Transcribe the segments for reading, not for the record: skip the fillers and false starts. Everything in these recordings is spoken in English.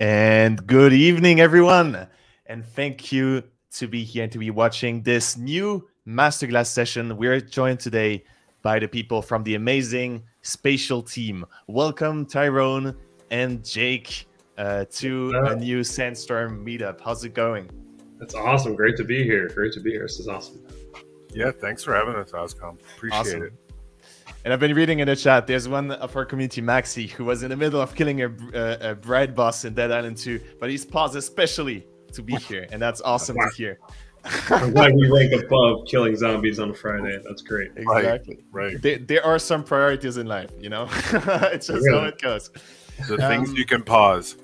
And good evening, everyone. And thank you to be here and to be watching this new masterclass session. We're joined today by the people from the amazing Spatial team. Welcome, Tyrone and Jake, to a new SandStorm Meetup. How's it going? That's awesome. Great to be here. Great to be here. This is awesome. Yeah, thanks for having us, Oscom. Appreciate it. And I've been reading in the chat, there's one of our community, Maxi, who was in the middle of killing a bride boss in Dead Island 2, but he's paused especially to be here, and that's awesome to hear. I'm glad we rank above killing zombies on Friday. That's great. Exactly. Right. There are some priorities in life, you know? It's just how it goes. The things you can pause.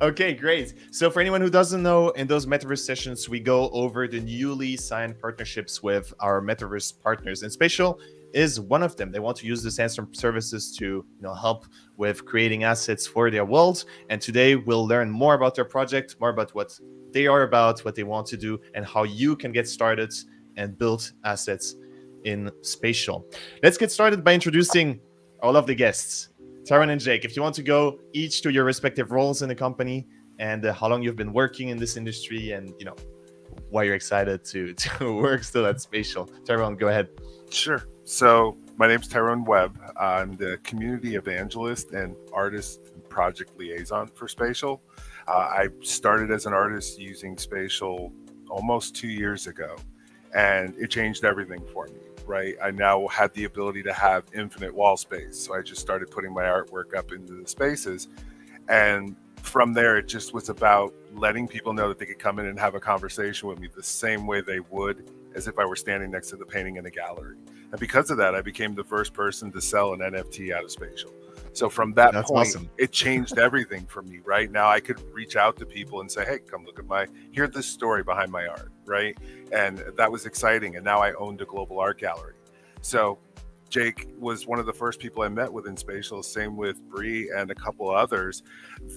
Okay, great. So for anyone who doesn't know, in those Metaverse sessions, we go over the newly signed partnerships with our Metaverse partners. And Spatial is one of them. They want to use the SandStorm services to help with creating assets for their world. And today we'll learn more about their project, more about what they are about, what they want to do, and how you can get started and build assets in Spatial. Let's get started by introducing all of the guests. Tyrone and Jake, if you want to go each to your respective roles in the company and how long you've been working in this industry and why you're excited to work still at Spatial. Tyrone, go ahead. Sure. So my name's Tyrone Webb. I'm the community evangelist and artist and project liaison for Spatial. I started as an artist using Spatial almost 2 years ago, and it changed everything for me. Right. I now have the ability to have infinite wall space. So I just started putting my artwork up into the spaces. And from there, it just was about letting people know that they could come in and have a conversation with me the same way they would as if I were standing next to the painting in a gallery. And because of that, I became the first person to sell an NFT out of Spatial. So from that point, it changed everything for me. Right now, I could reach out to people and say, hey, come look at here's the story behind my art. Right. And that was exciting. And now I owned a global art gallery. So Jake was one of the first people I met within Spatial, same with Bree and a couple others.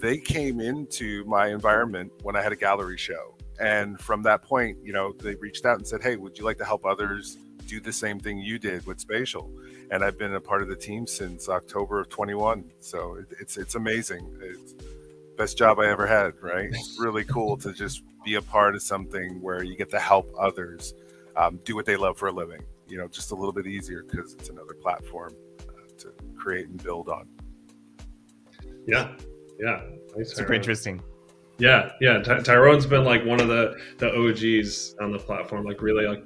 They came into my environment when I had a gallery show. And from that point, they reached out and said, hey, would you like to help others do the same thing you did with Spatial? And I've been a part of the team since October of 21. So it's amazing. It's best job I ever had, right? It's really cool to just be a part of something where you get to help others do what they love for a living, just a little bit easier because it's another platform to create and build on. Yeah. Yeah. Thanks, super interesting. Yeah, yeah. Tyrone's been like one of the OGs on the platform, like really like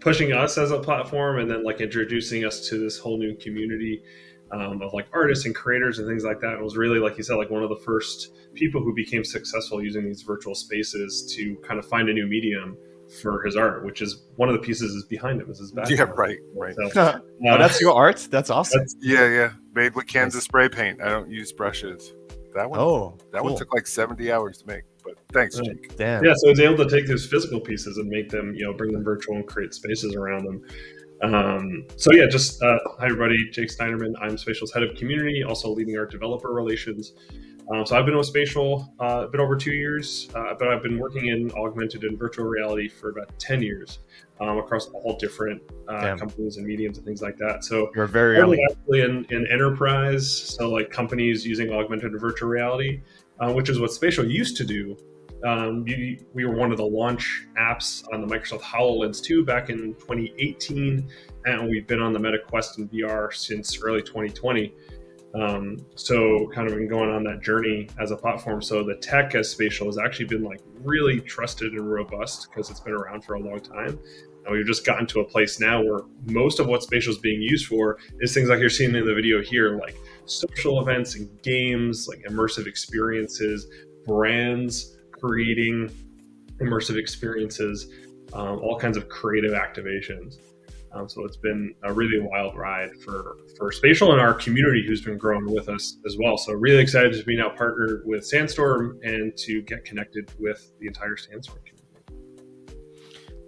pushing us as a platform, and then like introducing us to this whole new community of like artists and creators and things like that. It was really, like you said, like one of the first people who became successful using these virtual spaces to kind of find a new medium for his art, which is one of the pieces is behind him, is his background. Yeah, right. So, oh, that's your art. That's awesome. Yeah. Made with Kansas spray paint. I don't use brushes. That one, that one took like 70 hours to make, but thanks, Jake. Damn. Yeah, so he's able to take those physical pieces and make them, bring them virtual and create spaces around them. So yeah, just hi everybody, Jake Steinerman. I'm Spatial's head of community, also leading our developer relations. So I've been with Spatial a bit over 2 years, but I've been working in augmented and virtual reality for about 10 years across all different companies and mediums and things like that. So you're very early actually in enterprise, so like companies using augmented and virtual reality, which is what Spatial used to do. We were one of the launch apps on the Microsoft HoloLens 2 back in 2018, and we've been on the Meta Quest and VR since early 2020. So kind of been going on that journey as a platform. So the tech as Spatial has actually been like really trusted and robust because it's been around for a long time. And we've just gotten to a place now where most of what Spatial is being used for is things like you're seeing in the video here, like social events and games, like immersive experiences, brands creating immersive experiences, all kinds of creative activations. So it's been a really wild ride for Spatial and our community who's been growing with us as well. So really excited to be now partnered with SandStorm and to get connected with the entire SandStorm community.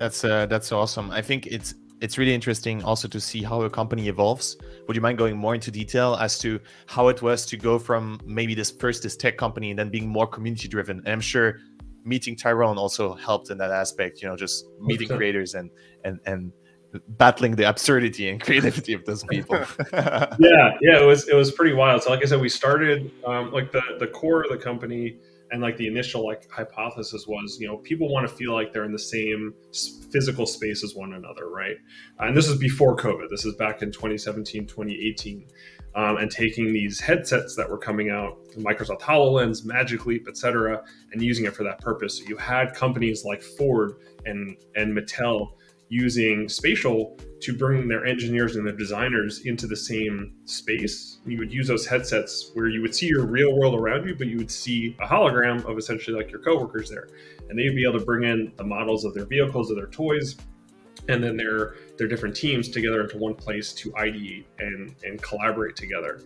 That's awesome. I think it's really interesting also to see how a company evolves. Would you mind going more into detail as to how it was to go from maybe this tech company and then being more community driven? And I'm sure meeting Tyrone also helped in that aspect, just meeting creators and battling the absurdity and creativity of those people. yeah, it was pretty wild. So like I said, we started like the core of the company, and like the initial like hypothesis was, you know, people want to feel like they're in the same physical space as one another, right? And this is before COVID. This is back in 2017, 2018, and taking these headsets that were coming out, Microsoft HoloLens, Magic Leap, etc., and using it for that purpose. So you had companies like Ford and Mattel using Spatial to bring their engineers and their designers into the same space. You would use those headsets where you would see your real world around you, but you would see a hologram of essentially like your coworkers there. And they'd be able to bring in the models of their vehicles, of their toys, and then their different teams together into one place to ideate and collaborate together.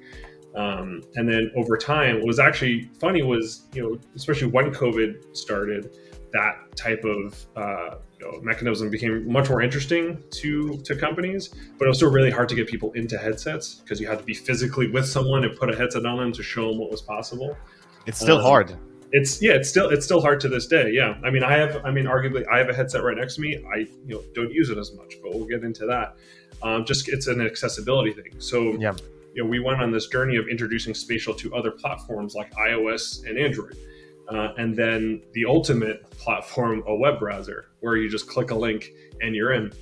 And then over time, what was actually funny was, you know, especially when COVID started, that type of mechanism became much more interesting to companies, but it was still really hard to get people into headsets because you had to be physically with someone and put a headset on them to show them what was possible. It's still hard. It's still hard to this day. Yeah, I mean, arguably, I have a headset right next to me. I don't use it as much, but we'll get into that. Just it's an accessibility thing. So yeah, we went on this journey of introducing Spatial to other platforms like iOS and Android. And then the ultimate platform, a web browser, where you just click a link and you're in.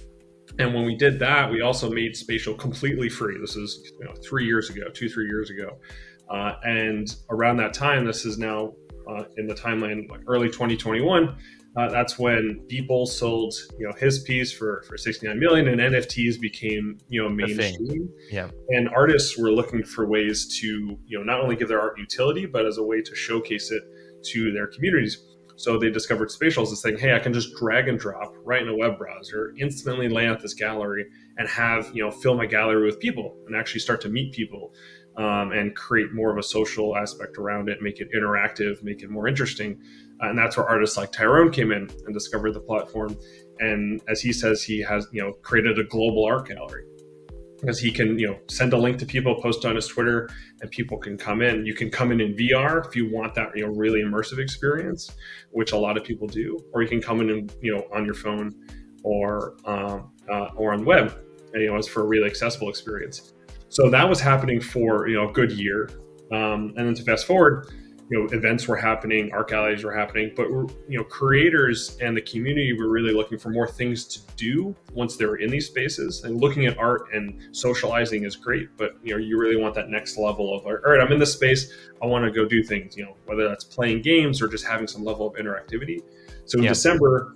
And when we did that, we also made Spatial completely free. This is 3 years ago. And around that time, this is now in the timeline, like early 2021, that's when Beeple sold his piece for $69 million, and NFTs became mainstream. Yeah, and artists were looking for ways to not only give their art utility, but as a way to showcase it to their communities. So they discovered Spatial as this thing. Hey, I can just drag and drop right in a web browser, instantly lay out this gallery, and have fill my gallery with people, and actually start to meet people, and create more of a social aspect around it, make it interactive, make it more interesting. And that's where artists like Tyrone came in and discovered the platform. And as he says, he has created a global art gallery, because he can send a link to people, post on his Twitter, and people can come in. You can come in VR if you want that really immersive experience, which a lot of people do, or you can come in on your phone or on web, and it's for a really accessible experience. So that was happening for a good year, and then to fast forward, events were happening, art galleries were happening, but creators and the community were really looking for more things to do once they were in these spaces. And looking at art and socializing is great, but you really want that next level of, all right, I'm in this space, I want to go do things, whether that's playing games or just having some level of interactivity. So in December,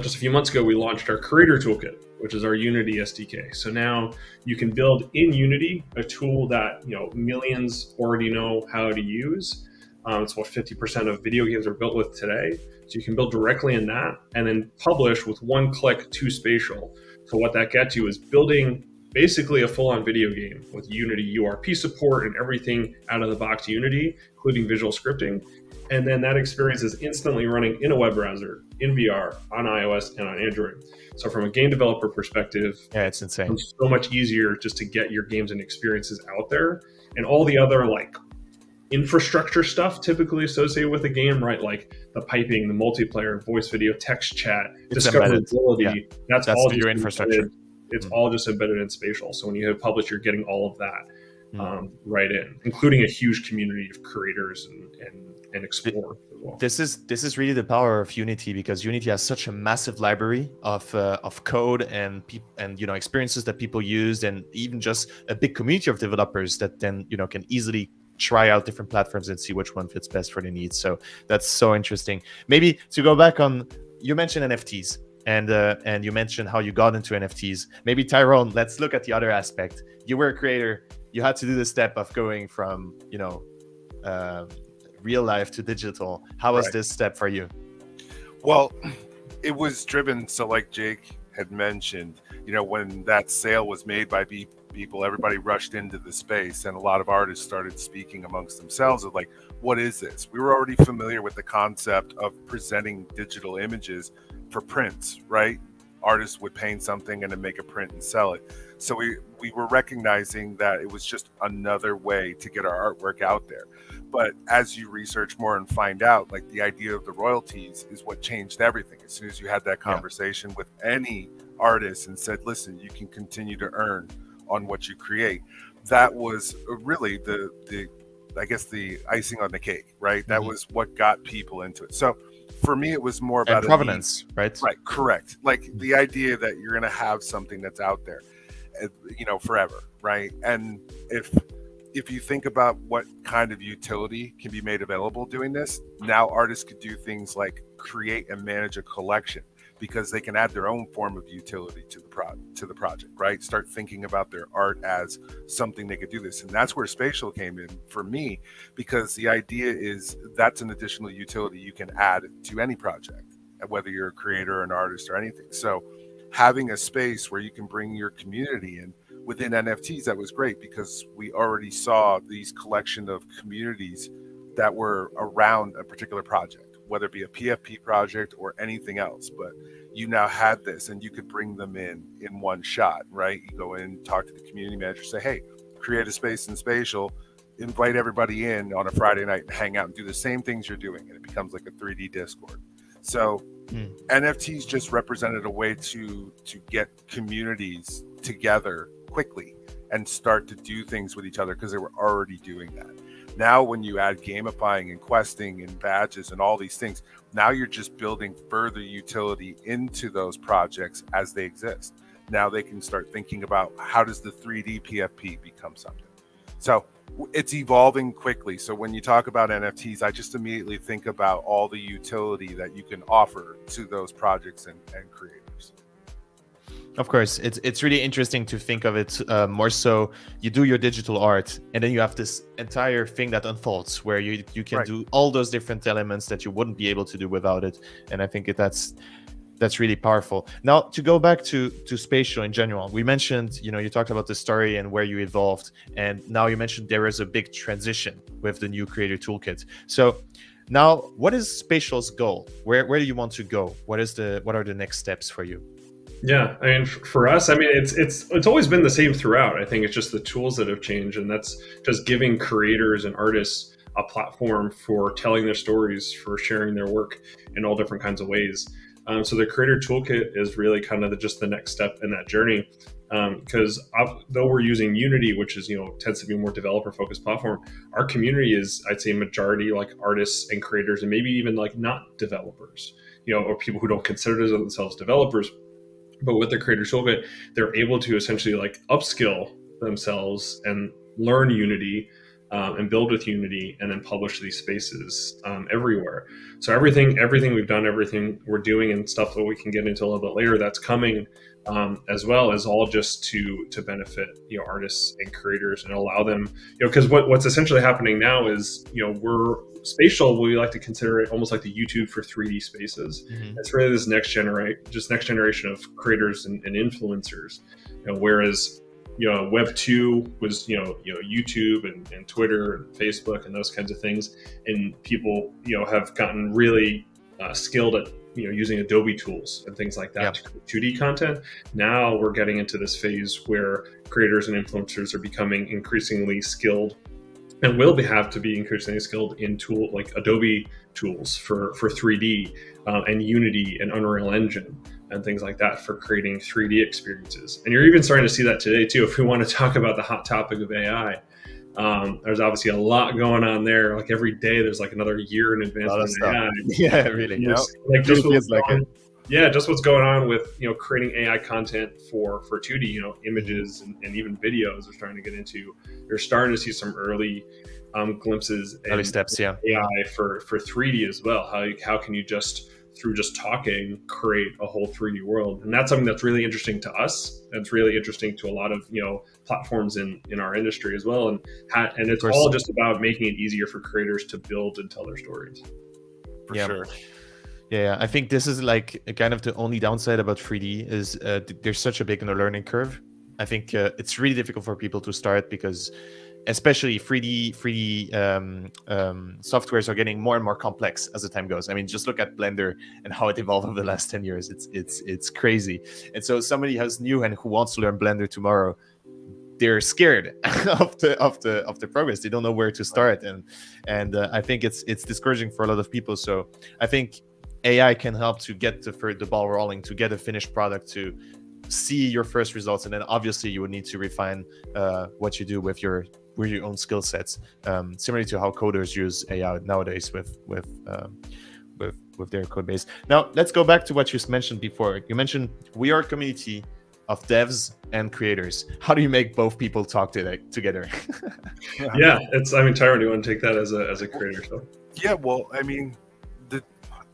just a few months ago, we launched our Creator Toolkit, which is our Unity SDK. So now you can build in Unity a tool that millions already know how to use. It's what 50% of video games are built with today. So you can build directly in that and then publish with one click to Spatial. So what that gets you is building basically a full-on video game with Unity URP support and everything out of the box Unity, including visual scripting. And then that experience is instantly running in a web browser, in VR, on iOS and on Android. So from a game developer perspective, it's insane. It's so much easier just to get your games and experiences out there, and all the other like infrastructure stuff typically associated with a game, right? Like the piping, the multiplayer, voice, video, text chat, discoverability. Yeah. That's all your infrastructure. It's all just embedded in Spatial. So when you hit publish, you're getting all of that right in, including a huge community of creators and explorers as well. This is really the power of Unity, because Unity has such a massive library of code and experiences that people used, and even just a big community of developers that then can easily try out different platforms and see which one fits best for their needs. So that's so interesting. Maybe to go back on, you mentioned NFTs and you mentioned how you got into NFTs. Maybe Tyrone, let's look at the other aspect. You were a creator. You had to do the step of going from, real life to digital. How was this step for you? Well, it was driven. So like Jake had mentioned, when that sale was made by Beeple, everybody rushed into the space, and a lot of artists started speaking amongst themselves of like, what is this? We were already familiar with the concept of presenting digital images for prints, right? Artists would paint something and then make a print and sell it. So we were recognizing that it was just another way to get our artwork out there. But as you research more and find out, like the idea of the royalties is what changed everything. As soon as you had that conversation with any artists and said, listen, you can continue to earn on what you create. That was really the I guess the icing on the cake, right? That was what got people into it. So for me, it was more about provenance, right? Right, correct. Like the idea that you're going to have something that's out there, you know, forever, right? And if you think about what kind of utility can be made available doing this, now artists could do things like create and manage a collection because they can add their own form of utility to the project, right? Start thinking about their art as something they could do this. And that's where Spatial came in for me, because the idea is that's an additional utility you can add to any project, whether you're a creator, an artist, or anything. So having a space where you can bring your community in within NFTs, that was great, because we already saw these collection of communities that were around a particular project, whether it be a PFP project or anything else. But you now had this and you could bring them in one shot, right? You go in, talk to the community manager, say, hey, create a space in Spatial, invite everybody in on a Friday night and hang out and do the same things you're doing. And it becomes like a 3D Discord. So NFTs just represented a way to get communities together quickly and start to do things with each other, because they were already doing that. Now, when you add gamifying and questing and badges and all these things, now you're just building further utility into those projects as they exist. Now they can start thinking about, how does the 3D PFP become something? So it's evolving quickly. So when you talk about NFTs, I just immediately think about all the utility that you can offer to those projects and creators. Of course, it's really interesting to think of it more so. You do your digital art, and then you have this entire thing that unfolds where you can do all those different elements that you wouldn't be able to do without it. And I think that's really powerful. Now, to go back to Spatial in general, we mentioned, you know, you talked about the story and where you evolved, and now you mentioned there is a big transition with the new creator toolkit. So now, what is Spatial's goal? Where do you want to go? What are the next steps for you? Yeah, I mean, for us, I mean, it's always been the same throughout. I think it's just the tools that have changed, and that's just giving creators and artists a platform for telling their stories, for sharing their work in all different kinds of ways. So the creator toolkit is really kind of just the next step in that journey, because though we're using Unity, which is, you know, tends to be a more developer focused platform, our community is, I'd say, majority like artists and creators, and maybe even like not developers, you know, or people who don't consider themselves developers. But with the creator toolkit, they're able to essentially like upskill themselves and learn Unity and build with Unity, and then publish these spaces everywhere. So everything we've done, everything we're doing, and stuff that we can get into a little bit later that's coming as well, is all just to benefit, you know, artists and creators and allow them, you know, because what's essentially happening now is, you know, Spatial, we like to consider it almost like the YouTube for 3D spaces. It's really this next generation of creators and influencers. You know, whereas, you know, Web 2 was, you know, YouTube and Twitter and Facebook and those kinds of things, and people, you know, have gotten really skilled at, you know, using Adobe tools and things like that to create 2D content. Now we're getting into this phase where creators and influencers are becoming increasingly skilled, and have to be increasingly skilled in tool like Adobe tools for 3D and Unity and Unreal Engine and things like that for creating 3D experiences. And you're even starting to see that today too. If we want to talk about the hot topic of AI, there's obviously a lot going on there. Like every day, there's like another year in advance of AI. Yeah, really. Yeah, just what's going on with, you know, creating AI content for 2D, you know, images and even videos are starting to get into. You're starting to see some early glimpses and early steps, yeah, AI for 3D as well. How can you just through just talking create a whole 3D world? And that's something that's really interesting to us. It's really interesting to a lot of, you know, platforms in our industry as well. And it's all just about making it easier for creators to build and tell their stories. For sure. Yeah, I think this is like kind of the only downside about 3D is there's such a big learning curve. I think it's really difficult for people to start, because especially 3D softwares are getting more and more complex as the time goes. I mean, just look at Blender and how it evolved over the last 10 years. It's crazy. And so somebody who's new and who wants to learn Blender tomorrow, they're scared of the progress. They don't know where to start, and I think it's discouraging for a lot of people. So I think AI can help to get the ball rolling, to get a finished product, to see your first results, and then obviously you would need to refine what you do with your own skill sets, similarly to how coders use AI nowadays with their code base. Now let's go back to what you mentioned before. You mentioned we are a community of devs and creators. How do you make both people talk together? Yeah, it's, I mean, Tyrone, do you want to take that as a creator? So? Yeah, well, I mean,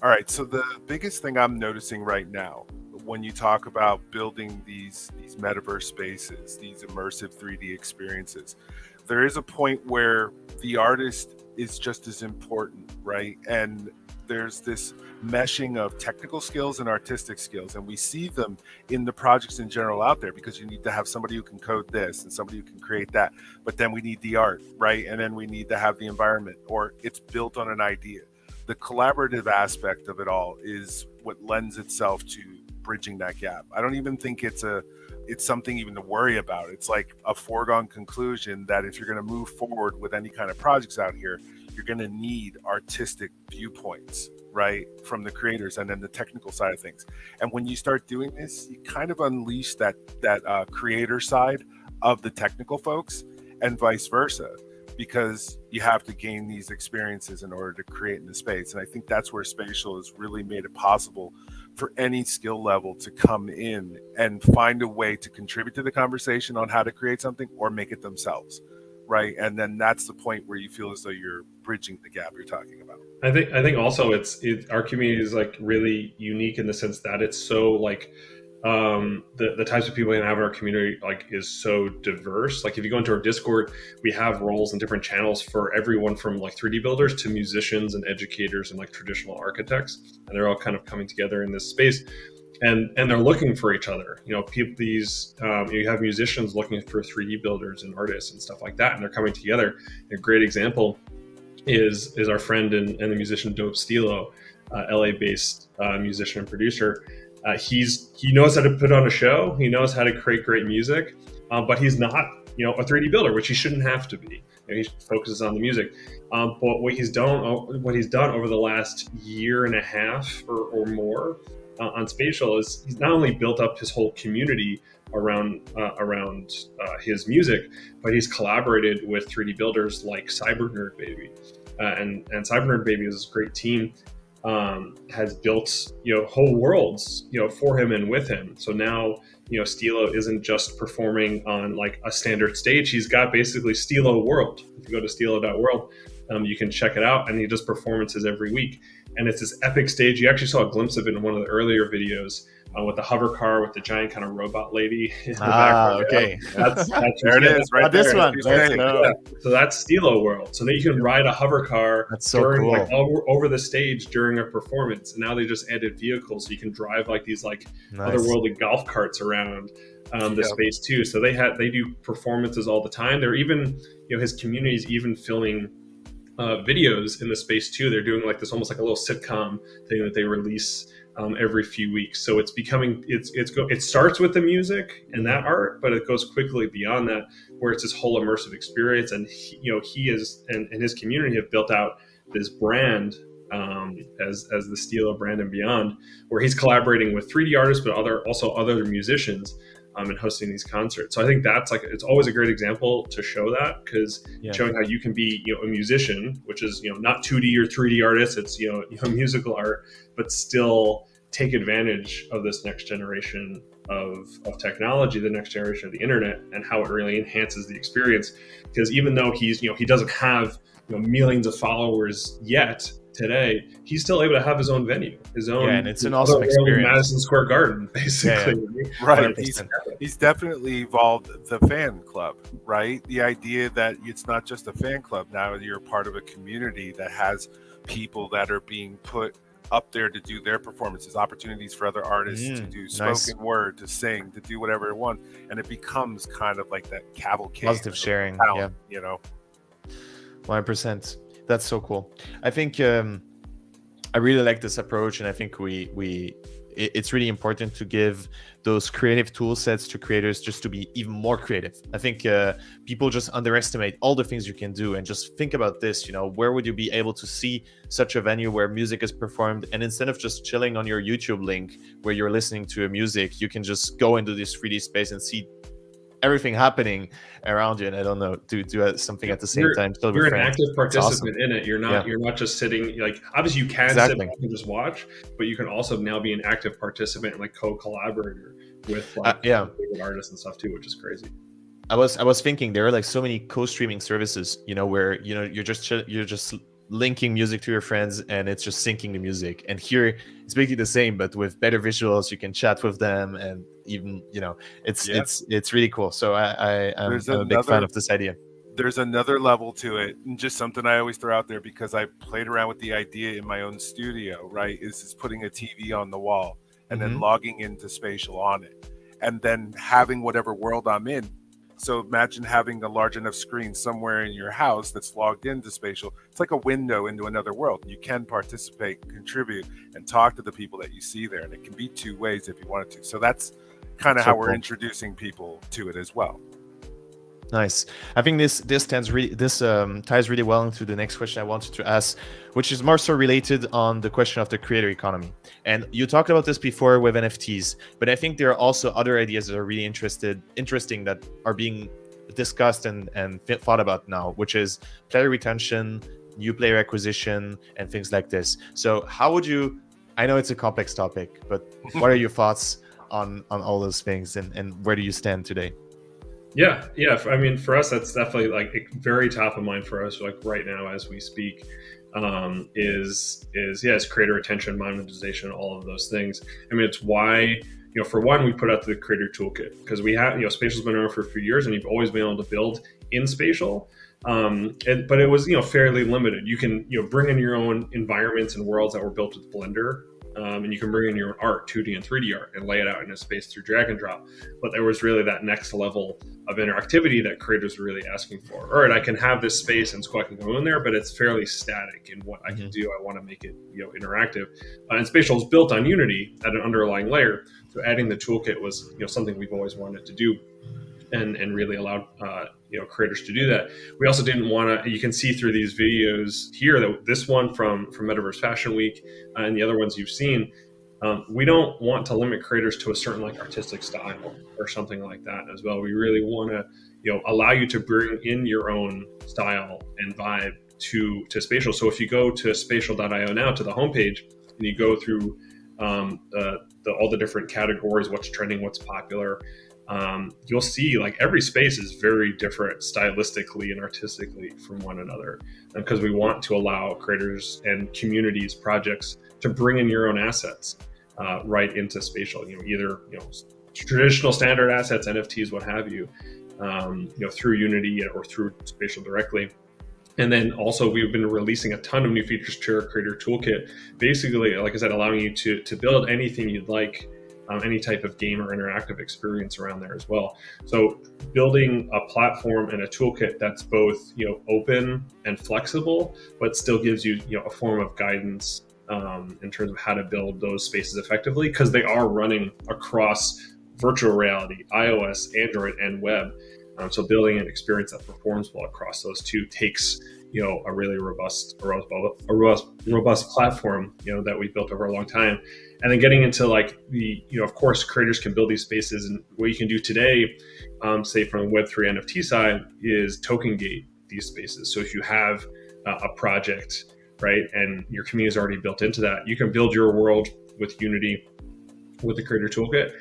all right, so the biggest thing I'm noticing right now when you talk about building these metaverse spaces, these immersive 3D experiences, there is a point where the artist is just as important, right? And there's this meshing of technical skills and artistic skills, and we see them in the projects in general out there, because you need to have somebody who can code this and somebody who can create that, but then we need the art, right? And then we need to have the environment, or it's built on an idea. The collaborative aspect of it all is what lends itself to bridging that gap. I don't even think it's something even to worry about. It's like a foregone conclusion that if you're going to move forward with any kind of projects out here, you're going to need artistic viewpoints, right, from the creators, and then the technical side of things. And when you start doing this, you kind of unleash that creator side of the technical folks, and vice versa, because you have to gain these experiences in order to create in the space. And I think that's where Spatial has really made it possible for any skill level to come in and find a way to contribute to the conversation on how to create something or make it themselves, right? And then that's the point where you feel as though you're bridging the gap you're talking about. I think also our community is like really unique in the sense that it's so like, the types of people we have in our community like is so diverse. Like if you go into our Discord, we have roles and different channels for everyone from like 3D builders to musicians and educators and like traditional architects, and they're all kind of coming together in this space, and they're looking for each other. You know, people, these you have musicians looking for 3D builders and artists and stuff like that, and they're coming together. A great example is our friend and the musician Dope Stilo, LA-based musician and producer. He knows how to put on a show. He knows how to create great music, but he's not, you know, a 3D builder, which he shouldn't have to be. And he focuses on the music. But what he's done over the last year and a half or more on Spatial is he's not only built up his whole community around his music, but he's collaborated with 3D builders like Cyber Nerd Baby, and Cyber Nerd Baby is a great team. Has built, you know, whole worlds, you know, for him and with him. So now, you know, Stilo isn't just performing on like a standard stage. He's got basically Stilo World. If you go to stilo.world, you can check it out, and he does performances every week. And it's this epic stage. You actually saw a glimpse of it in one of the earlier videos with the hover car with the giant kind of robot lady in the background. Okay. Yeah. That's there it is, right there. This one. Yeah. So that's Stilo World. So now you can ride a hover car over the stage during a performance. And now they just added vehicles, so you can drive like these like otherworldly golf carts around the space too. So they do performances all the time. They're even, you know, his community's even filming videos in the space too. They're doing like this almost like a little sitcom thing that they release every few weeks. So it's becoming, it starts with the music and that art, but it goes quickly beyond that, where it's this whole immersive experience. And he and his community have built out this brand as the Stilo brand and beyond, where he's collaborating with 3D artists, but also other musicians. And hosting these concerts. So I think that's like, it's always a great example to show that, because showing how you can be, you know, a musician, which is, you know, not 2D or 3D artists, it's, you know, musical art, but still take advantage of this next generation of technology, the next generation of the internet, and how it really enhances the experience. Because even though he's, you know, he doesn't have, you know, millions of followers yet, today he's still able to have his own venue, his own, and it's an awesome experience. Madison Square Garden, basically, right? He's definitely evolved the fan club, right? The idea that it's not just a fan club, now you're part of a community that has people that are being put up there to do their performances, opportunities for other artists to do spoken word, to sing, to do whatever they want, and it becomes kind of like that cavalcade, positive sharing, talent, you know, 100%. That's so cool. I think I really like this approach, and I think we it's really important to give those creative tool sets to creators just to be even more creative. I think people just underestimate all the things you can do, and just think about this, you know, where would you be able to see such a venue where music is performed? And instead of just chilling on your YouTube link where you're listening to a music, you can just go into this 3D space and see everything happening around you. And I don't know, do something at the same time. Still you're an active participant in it. You're not, you're not just sitting, like, obviously you can sit back and just watch, but you can also now be an active participant and like co-collaborator with like favorite artists and stuff too, which is crazy. I was thinking there are like so many co-streaming services, you know, where, you know, you're just linking music to your friends and it's just syncing the music. And here it's basically the same, but with better visuals. You can chat with them, and even, you know, it's really cool. So I'm a big fan of this idea. There's another level to it, and just something I always throw out there because I played around with the idea in my own studio, right, is putting a TV on the wall and then logging into Spatial on it, and then having whatever world I'm in. So imagine having a large enough screen somewhere in your house that's logged into Spatial. It's like a window into another world. You can participate, contribute, and talk to the people that you see there. And it can be two ways if you wanted to. So that's kind of how we're introducing people to it as well. Nice. I think this ties really well into the next question I wanted to ask, which is more so related on the question of the creator economy. And you talked about this before with NFTs, but I think there are also other ideas that are really interesting that are being discussed and thought about now, which is player retention, new player acquisition, and things like this. So how would you, I know it's a complex topic, but what are your thoughts on all those things, and where do you stand today? Yeah. I mean, for us, that's definitely like very top of mind for us, like right now as we speak, is creator retention, monetization, all of those things. I mean, it's why, you know, for one, we put out the creator toolkit because we have, you know, Spatial's been around for a few years and you've always been able to build in Spatial. But it was, you know, fairly limited. You can, you know, bring in your own environments and worlds that were built with Blender. And you can bring in your own art, 2D and 3D art, and lay it out in a space through drag and drop. But there was really that next level of interactivity that creators were really asking for. All right, I can have this space and I can go in there, but it's fairly static in what I can do. I want to make it, you know, interactive. And Spatial is built on Unity at an underlying layer. So adding the toolkit was, you know, something we've always wanted to do, and really allowed you know, creators to do that. We also didn't want to, you can see through these videos here that this one from Metaverse Fashion Week and the other ones you've seen, we don't want to limit creators to a certain like artistic style or something like that as well. We really want to, you know, allow you to bring in your own style and vibe to Spatial. So if you go to Spatial.io now, to the homepage, and you go through all the different categories, what's trending, what's popular, you'll see like every space is very different stylistically and artistically from one another, because we want to allow creators and communities, projects to bring in your own assets right into Spatial, you know, either, you know, traditional standard assets, NFTs, what have you, you know, through Unity or through Spatial directly. And then also we've been releasing a ton of new features to our creator toolkit, basically, like I said, allowing you to build anything you'd like, any type of game or interactive experience around there as well. So building a platform and a toolkit that's both, you know, open and flexible, but still gives you, you know, a form of guidance in terms of how to build those spaces effectively, because they are running across virtual reality, iOS, Android, and web. So building an experience that performs well across those two takes, you know, a really robust platform, you know, that we built over a long time. And then getting into like the, you know, of course, creators can build these spaces, and what you can do today, say from the Web3 NFT side, is token gate these spaces. So if you have a project, right, and your community is already built into that, you can build your world with Unity, with the creator toolkit,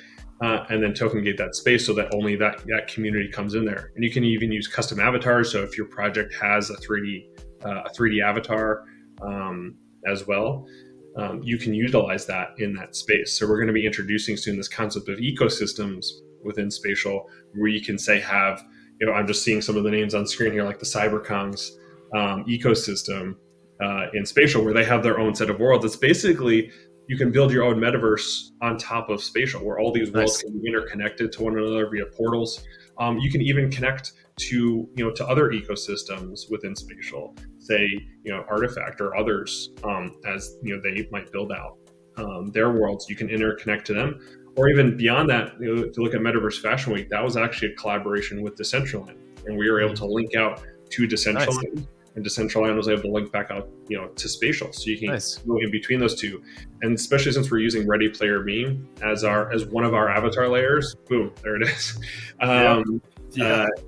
and then token gate that space so that only that community comes in there. And you can even use custom avatars. So if your project has a 3D avatar as well, you can utilize that in that space. So we're going to be introducing soon this concept of ecosystems within Spatial, where you can say have, you know, I'm just seeing some of the names on screen here, like the Cyber Kongs ecosystem in Spatial, where they have their own set of worlds. It's basically, you can build your own metaverse on top of Spatial, where all these worlds can be interconnected to one another via portals. You can even connect to, you know, to other ecosystems within Spatial, say, you know, Artifact or others, as, you know, they might build out their worlds, you can interconnect to them. Or even beyond that, you know, to look at Metaverse Fashion Week, that was actually a collaboration with Decentraland, and we were able to link out to Decentraland. Nice. And Decentraland was able to link back out, you know, to Spatial, so you can nice. Go in between those two. And especially since we're using Ready Player Me as our one of our avatar layers, boom, there it is.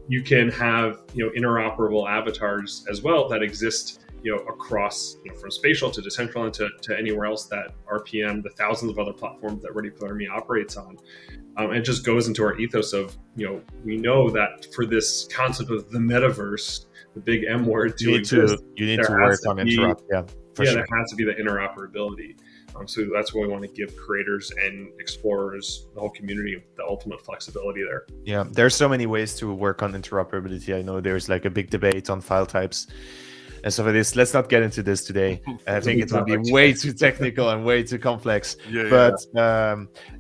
You can have, you know, interoperable avatars as well that exist, you know, across, you know, from Spatial to Decentraland to anywhere else that RPM, the thousands of other platforms that Ready Player Me operates on. It just goes into our ethos of, you know, we know that for this concept of the metaverse, the big M word, you need to work on interrupt. Yeah, for sure. There has to be the interoperability. So that's why we want to give creators and explorers, the whole community, the ultimate flexibility there. Yeah, there's so many ways to work on interoperability. I know there's like a big debate on file types and stuff like this. Let's not get into this today. I think it would be way too technical and way too complex. Yeah,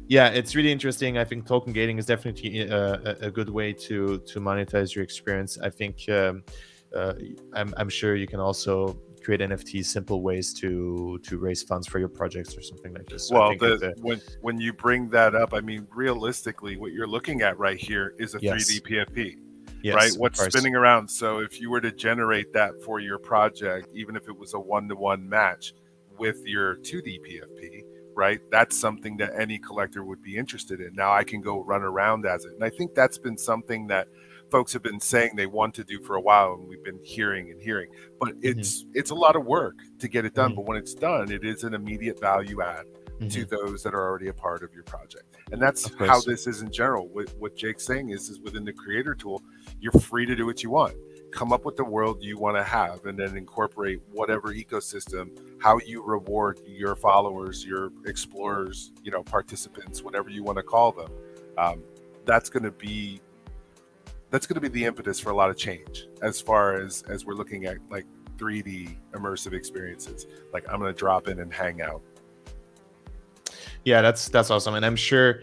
yeah, it's really interesting. I think token gating is definitely a good way to monetize your experience. I think I'm sure you can also create NFT simple ways to raise funds for your projects or something like this. So well, when you bring that up, I mean, realistically, what you're looking at right here is a 3D PFP, right? What's spinning around. So if you were to generate that for your project, even if it was a one-to-one match with your 2D PFP, right? That's something that any collector would be interested in. Now I can go run around as it. And I think that's been something that folks have been saying they want to do for a while, and we've been hearing, but it's a lot of work to get it done. But when it's done, it is an immediate value add to those that are already a part of your project. And that's how this is in general. With what Jake's saying is within the creator tool, you're free to do what you want. Come up with the world you want to have, and then incorporate whatever ecosystem, how you reward your followers, your explorers, you know, participants, whatever you want to call them. That's going to be the impetus for a lot of change as far as we're looking at like 3D immersive experiences. Like I'm going to drop in and hang out. Yeah, that's awesome. And I'm sure,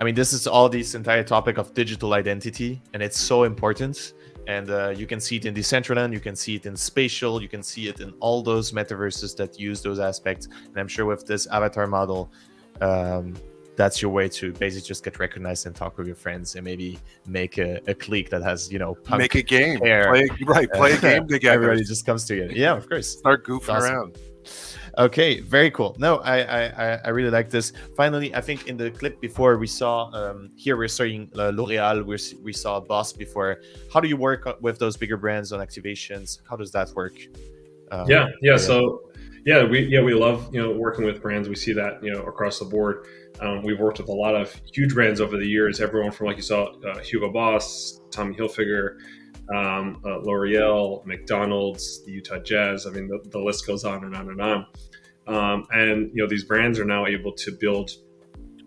I mean, this is all this entire topic of digital identity, and it's so important. And you can see it in Decentraland, you can see it in Spatial, you can see it in all those metaverses that use those aspects. And I'm sure with this avatar model, that's your way to basically just get recognized and talk with your friends and maybe make a clique that has, you know, punk make a game, play a game together. Everybody just comes together. Yeah, of course. Start goofing around. Okay, very cool. No, I really like this. Finally, I think in the clip before we saw here we're seeing L'Oreal, we saw Boss before. How do you work with those bigger brands on activations? How does that work? We love, you know, working with brands. We see that, you know, across the board. We've worked with a lot of huge brands over the years. Everyone from, like you saw, Hugo Boss, Tommy Hilfiger, L'Oreal, McDonald's, the Utah Jazz. I mean, the list goes on and on and on. And, you know, these brands are now able to build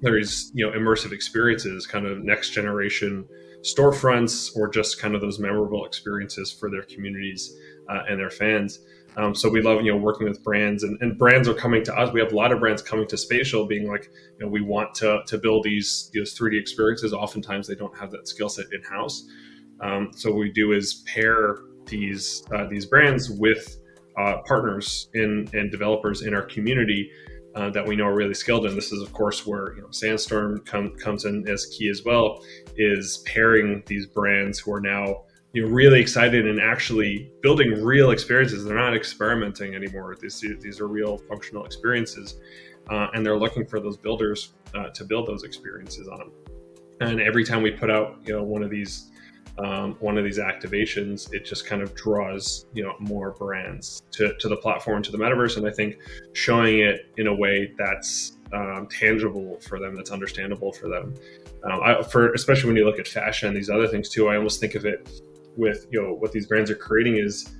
these, you know, immersive experiences, kind of next generation storefronts, or just kind of those memorable experiences for their communities and their fans. So we love, you know, working with brands, and brands are coming to us. We have a lot of brands coming to Spatial being like, you know, we want to build these 3D experiences. Oftentimes they don't have that skill set in-house. So what we do is pair these brands with partners and developers in our community that we know are really skilled in. This is, of course, where, you know, SandStorm comes in as key as well, is pairing these brands who are now, you know, really excited and actually building real experiences. They're not experimenting anymore. These are real functional experiences, and they're looking for those builders to build those experiences on. And every time we put out, you know, one of these activations, it just kind of draws, you know, more brands to the platform, to the metaverse. And I think showing it in a way that's tangible for them, that's understandable for them, especially when you look at fashion and these other things too. I almost think of it with, you know, what these brands are creating is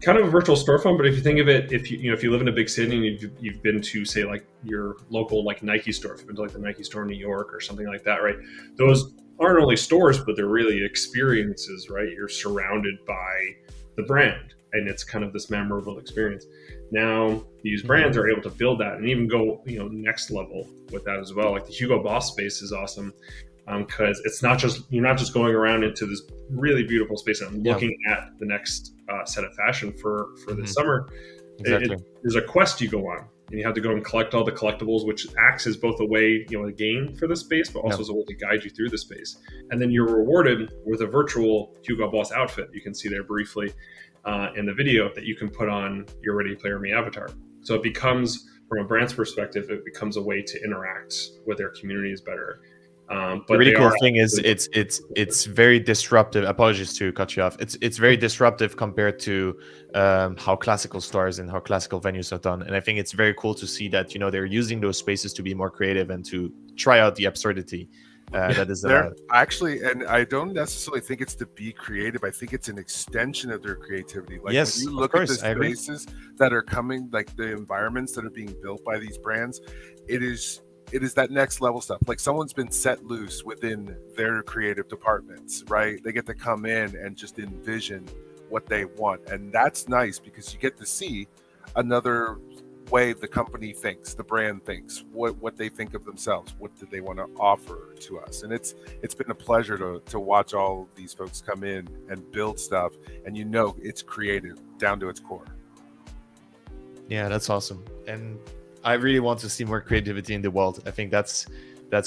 kind of a virtual storefront. But if you think of it, if you live in a big city and you've been to, say, like your local, like, Nike store, if you've been to like the Nike store in New York or something like that, right? Those aren't only stores, but they're really experiences, right? You're surrounded by the brand, and it's kind of this memorable experience. Now these brands are able to build that and even go, you know, next level with that as well. Like the Hugo Boss space is awesome, because it's not just, you're not just going around into this really beautiful space and looking at the next set of fashion for this summer. There's a quest you go on. and you have to go and collect all the collectibles, which acts as both a way, you know, a game for the space, but also as a way to guide you through the space. And then you're rewarded with a virtual Hugo Boss outfit. You can see there briefly in the video that you can put on your Ready Player Me avatar. So it becomes, from a brand's perspective, it becomes a way to interact with their communities better. But the really cool thing is it's very disruptive. Apologies to cut you off. It's very disruptive compared to how classical stores and how classical venues are done. And I think it's very cool to see that, you know, they're using those spaces to be more creative and to try out the absurdity. That is actually, and I don't necessarily think it's to be creative. I think it's an extension of their creativity. Like, yes, when you look at the spaces that are coming, like the environments that are being built by these brands, it is that next level stuff. Like, someone's been set loose within their creative departments, right? They get to come in and just envision what they want. And that's nice because you get to see another way the company thinks, the brand thinks, what they think of themselves, what do they want to offer to us. And it's been a pleasure to watch all these folks come in and build stuff. And, you know, it's creative down to its core. Yeah, that's awesome. And I really want to see more creativity in the world. I think that's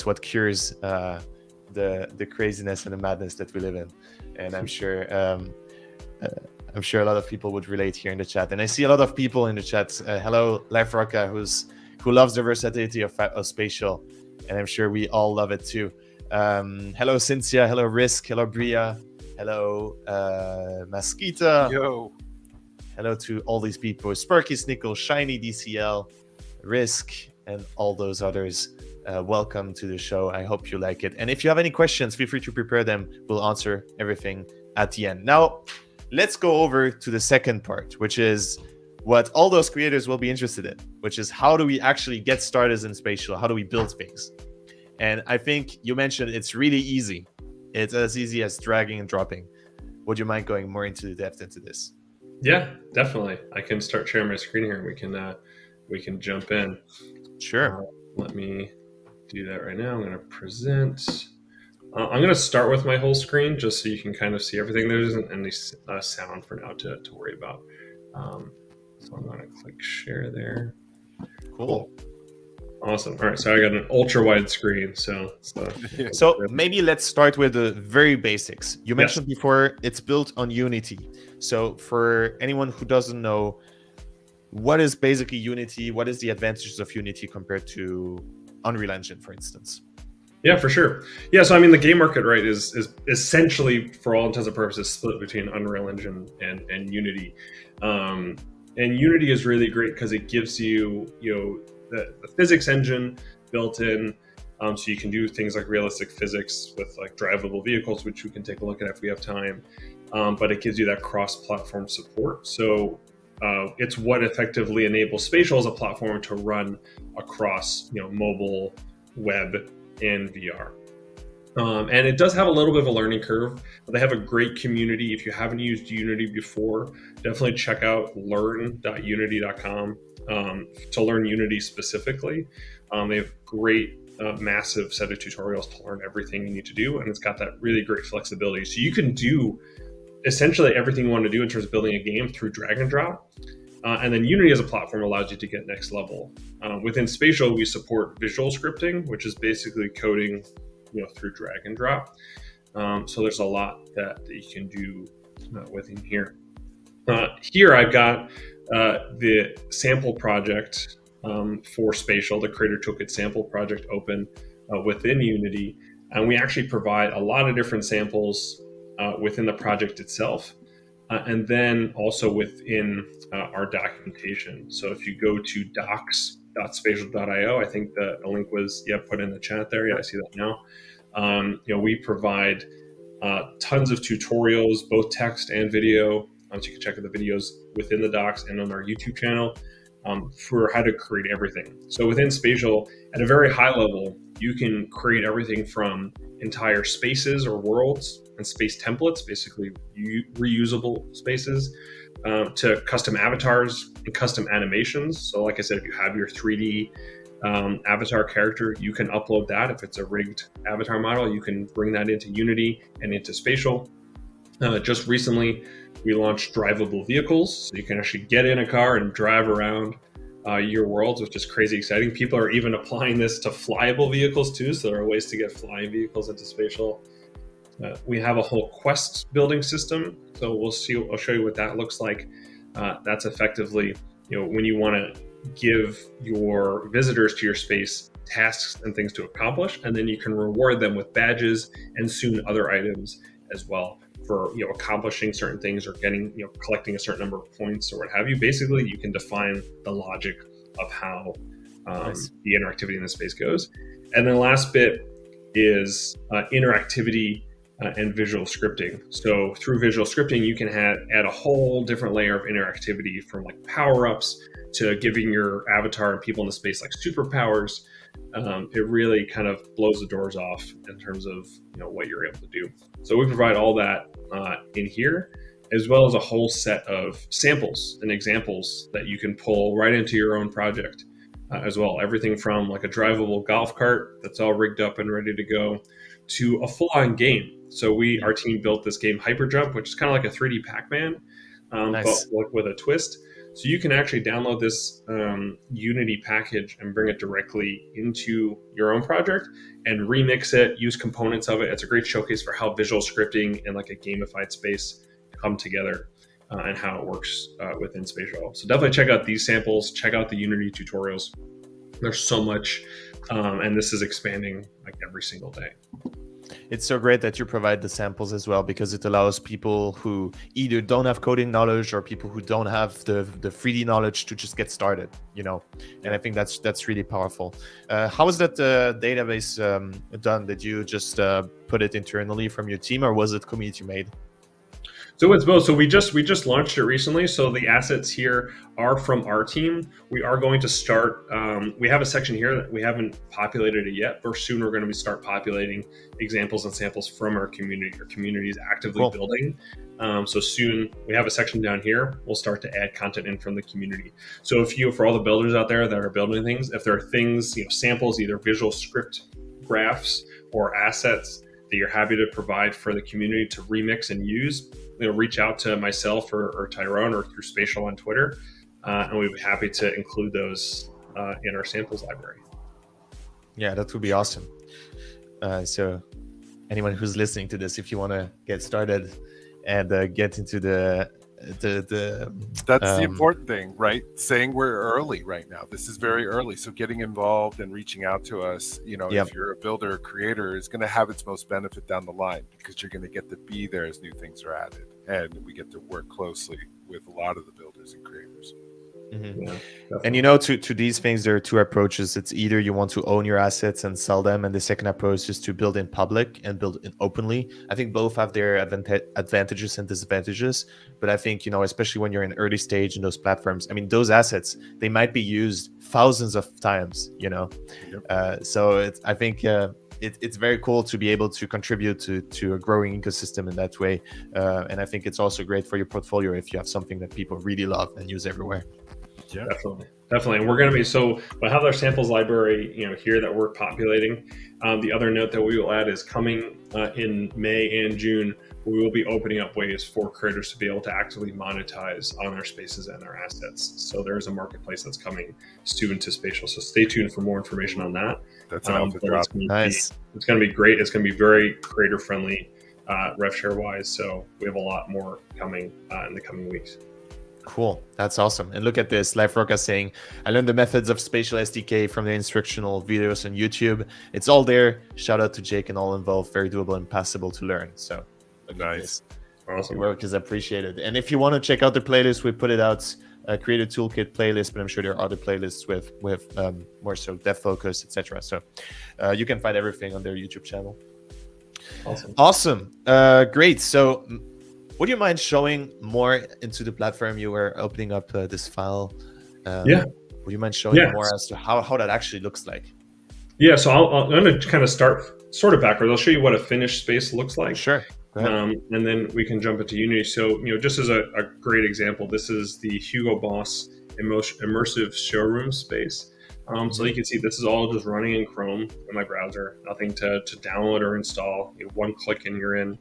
what cures the craziness and the madness that we live in. And I'm sure a lot of people would relate here in the chat. And I see a lot of people in the chat. Hello, Life Rocka, who loves the versatility of Spatial, and I'm sure we all love it too. Hello, Cynthia. Hello, Risk. Hello, Bria. Hello, Mosquita. Yo. Hello to all these people. Sparky, Snickle, Shiny, DCL, Risk, and all those others. Welcome to the show. I hope you like it. And if you have any questions, feel free to prepare them. We'll answer everything at the end. Now, let's go over to the second part, which is what all those creators will be interested in, which is how do we actually get started in Spatial? How do we build things? And I think you mentioned it's really easy. It's as easy as dragging and dropping. Would you mind going more into the depth into this? Yeah, definitely. I can start sharing my screen here. We can jump in. Sure. Let me do that right now. I'm going to present. I'm going to start with my whole screen just so you can kind of see everything. There isn't any sound for now to worry about. So I'm going to click share there. Cool. Awesome. All right. So I got an ultra wide screen. So maybe let's start with the very basics. You mentioned before it's built on Unity. So for anyone who doesn't know, what is basically Unity? What is the advantages of Unity compared to Unreal Engine, for instance? Yeah, for sure. Yeah, so I mean, the game market, right, is essentially, for all intents and purposes, split between Unreal Engine and Unity. And Unity is really great because it gives you, the physics engine built in, so you can do things like realistic physics with like drivable vehicles, which we can take a look at if we have time. But it gives you that cross-platform support. So it's what effectively enables Spatial as a platform to run across, mobile, web, and VR. And it does have a little bit of a learning curve, but they have a great community. If you haven't used Unity before, definitely check out learn.unity.com to learn Unity specifically. They have great, massive set of tutorials to learn everything you need to do. And it's got that really great flexibility. So you can do essentially everything you want to do in terms of building a game through drag and drop. And then Unity as a platform allows you to get next level. Within Spatial, we support visual scripting, which is basically coding, through drag and drop. So there's a lot that you can do within here. Here I've got the sample project for Spatial, the Creator Toolkit sample project open within Unity. And we actually provide a lot of different samples within the project itself, and then also within our documentation. So if you go to docs.spatial.io, I think the link was put in the chat there. Yeah, I see that now. We provide tons of tutorials, both text and video. So you can check out the videos within the docs and on our YouTube channel for how to create everything. So within Spatial, at a very high level, you can create everything from entire spaces or worlds and space templates, basically reusable spaces, to custom avatars and custom animations. So like I said, if you have your 3D avatar character, you can upload that. If it's a rigged avatar model, you can bring that into Unity and into Spatial. Just recently, we launched drivable vehicles. So you can actually get in a car and drive around your worlds, which is crazy exciting. People are even applying this to flyable vehicles too. So there are ways to get flying vehicles into Spatial. We have a whole quest building system. So we'll see, I'll show you what that looks like. That's effectively, you know, when you want to give your visitors to your space tasks and things to accomplish, and then you can reward them with badges and soon other items as well for, you know, accomplishing certain things or getting, you know, collecting a certain number of points or what have you. Basically, you can define the logic of how the interactivity in the space goes. And then the last bit is interactivity and visual scripting. So through visual scripting, you can add a whole different layer of interactivity, from like power-ups to giving your avatar and people in the space like superpowers. It really kind of blows the doors off in terms of, you know, what you're able to do. So we provide all that in here, as well as a whole set of samples and examples that you can pull right into your own project as well. Everything from like a drivable golf cart that's all rigged up and ready to go to a full-on game. So our team built this game Hyperjump, which is kind of like a 3D Pac-Man, but with a twist. So you can actually download this Unity package and bring it directly into your own project and remix it, use components of it. It's a great showcase for how visual scripting and like a gamified space come together and how it works within Spatial. So definitely check out these samples, check out the Unity tutorials. There's so much, and this is expanding like every single day. It's so great that you provide the samples as well, because it allows people who either don't have coding knowledge or people who don't have the 3D knowledge to just get started, you know. And I think that's really powerful. How is that database done? Did you just put it internally from your team, or was it community made? So it's both. So we just launched it recently. So the assets here are from our team. We are going to start, we have a section here that we haven't populated it yet, but soon we're going to start populating examples and samples from our community. Our community is actively building. So soon we have a section down here. We'll start to add content in from the community. So if you, for all the builders out there that are building things, if there are things, you know, samples, either visual script graphs or assets that you're happy to provide for the community to remix and use, you know, reach out to myself or Tyrone or through Spatial on Twitter, and we'd be happy to include those in our samples library. Yeah, that would be awesome. So anyone who's listening to this, if you want to get started and get into that's the important thing, right? Saying we're early right now. This is very early. So getting involved and reaching out to us, you know, if you're a builder or creator, is going to have its most benefit down the line, because you're going to get to be there as new things are added. And we get to work closely with a lot of the builders and creators. Mm-hmm. Yeah, and you know, to these things, there are two approaches. It's either you want to own your assets and sell them, and the second approach is to build in public and build in openly. I think both have their advantages and disadvantages, but I think, you know, especially when you're in early stage in those platforms, I mean, those assets, they might be used thousands of times, you know. So it's, I think it's very cool to be able to contribute to a growing ecosystem in that way, and I think it's also great for your portfolio if you have something that people really love and use everywhere. Yeah, definitely. And we're going to be, so we'll have our samples library, you know, here that we're populating. The other note that we will add is coming in May and June, we will be opening up ways for creators to be able to actively monetize on their spaces and their assets. So there's a marketplace that's coming soon to Spatial. So stay tuned for more information on that. That's an alpha drop. Nice. It's going to be great. It's going to be very creator friendly, rev share wise. So we have a lot more coming in the coming weeks. Cool. That's awesome. And look at this. Life Roca saying, I learned the methods of Spatial SDK from the instructional videos on YouTube. It's all there. Shout out to Jake and all involved. Very doable and passable to learn. So nice. Awesome. Your work is appreciated. And if you want to check out the playlist, we put it out, a creator toolkit playlist, but I'm sure there are other playlists with more so dev focus, etc. So you can find everything on their YouTube channel. Awesome. Awesome. Great. So would you mind showing more into the platform? You were opening up this file. Yeah. Would you mind showing more as to how that actually looks like? Yeah, so I'm going to kind of start sort of backwards. I'll show you what a finished space looks like. Sure. And then we can jump into Unity. So, you know, just as a great example, this is the Hugo Boss immersive showroom space. So you can see this is all just running in Chrome in my browser. Nothing to download or install. You know, one click and you're in.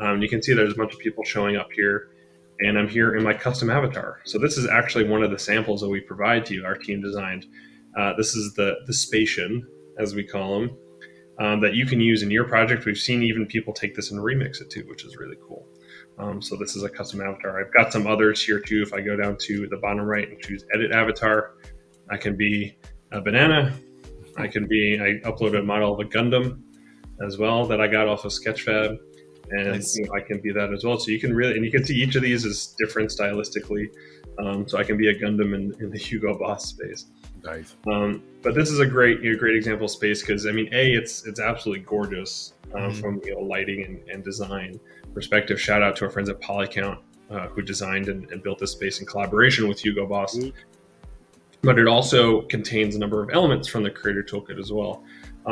You can see there's a bunch of people showing up here, and I'm here in my custom avatar. So this is actually one of the samples that we provide to you, our team designed. This is the Spatian, as we call them, that you can use in your project. We've seen even people take this and remix it too, which is really cool. So this is a custom avatar. I've got some others here too. If I go down to the bottom right and choose edit avatar, I can be a banana. I can be, I uploaded a model of a Gundam as well that I got off of Sketchfab. And nice. You know, I can be that as well. So you can really, and you can see each of these is different stylistically. So I can be a Gundam in the Hugo Boss space. Nice. But this is a great, great example space because I mean, it's absolutely gorgeous from lighting and design perspective. Shout out to our friends at Polycount who designed and built this space in collaboration with Hugo Boss. But it also contains a number of elements from the creator toolkit as well.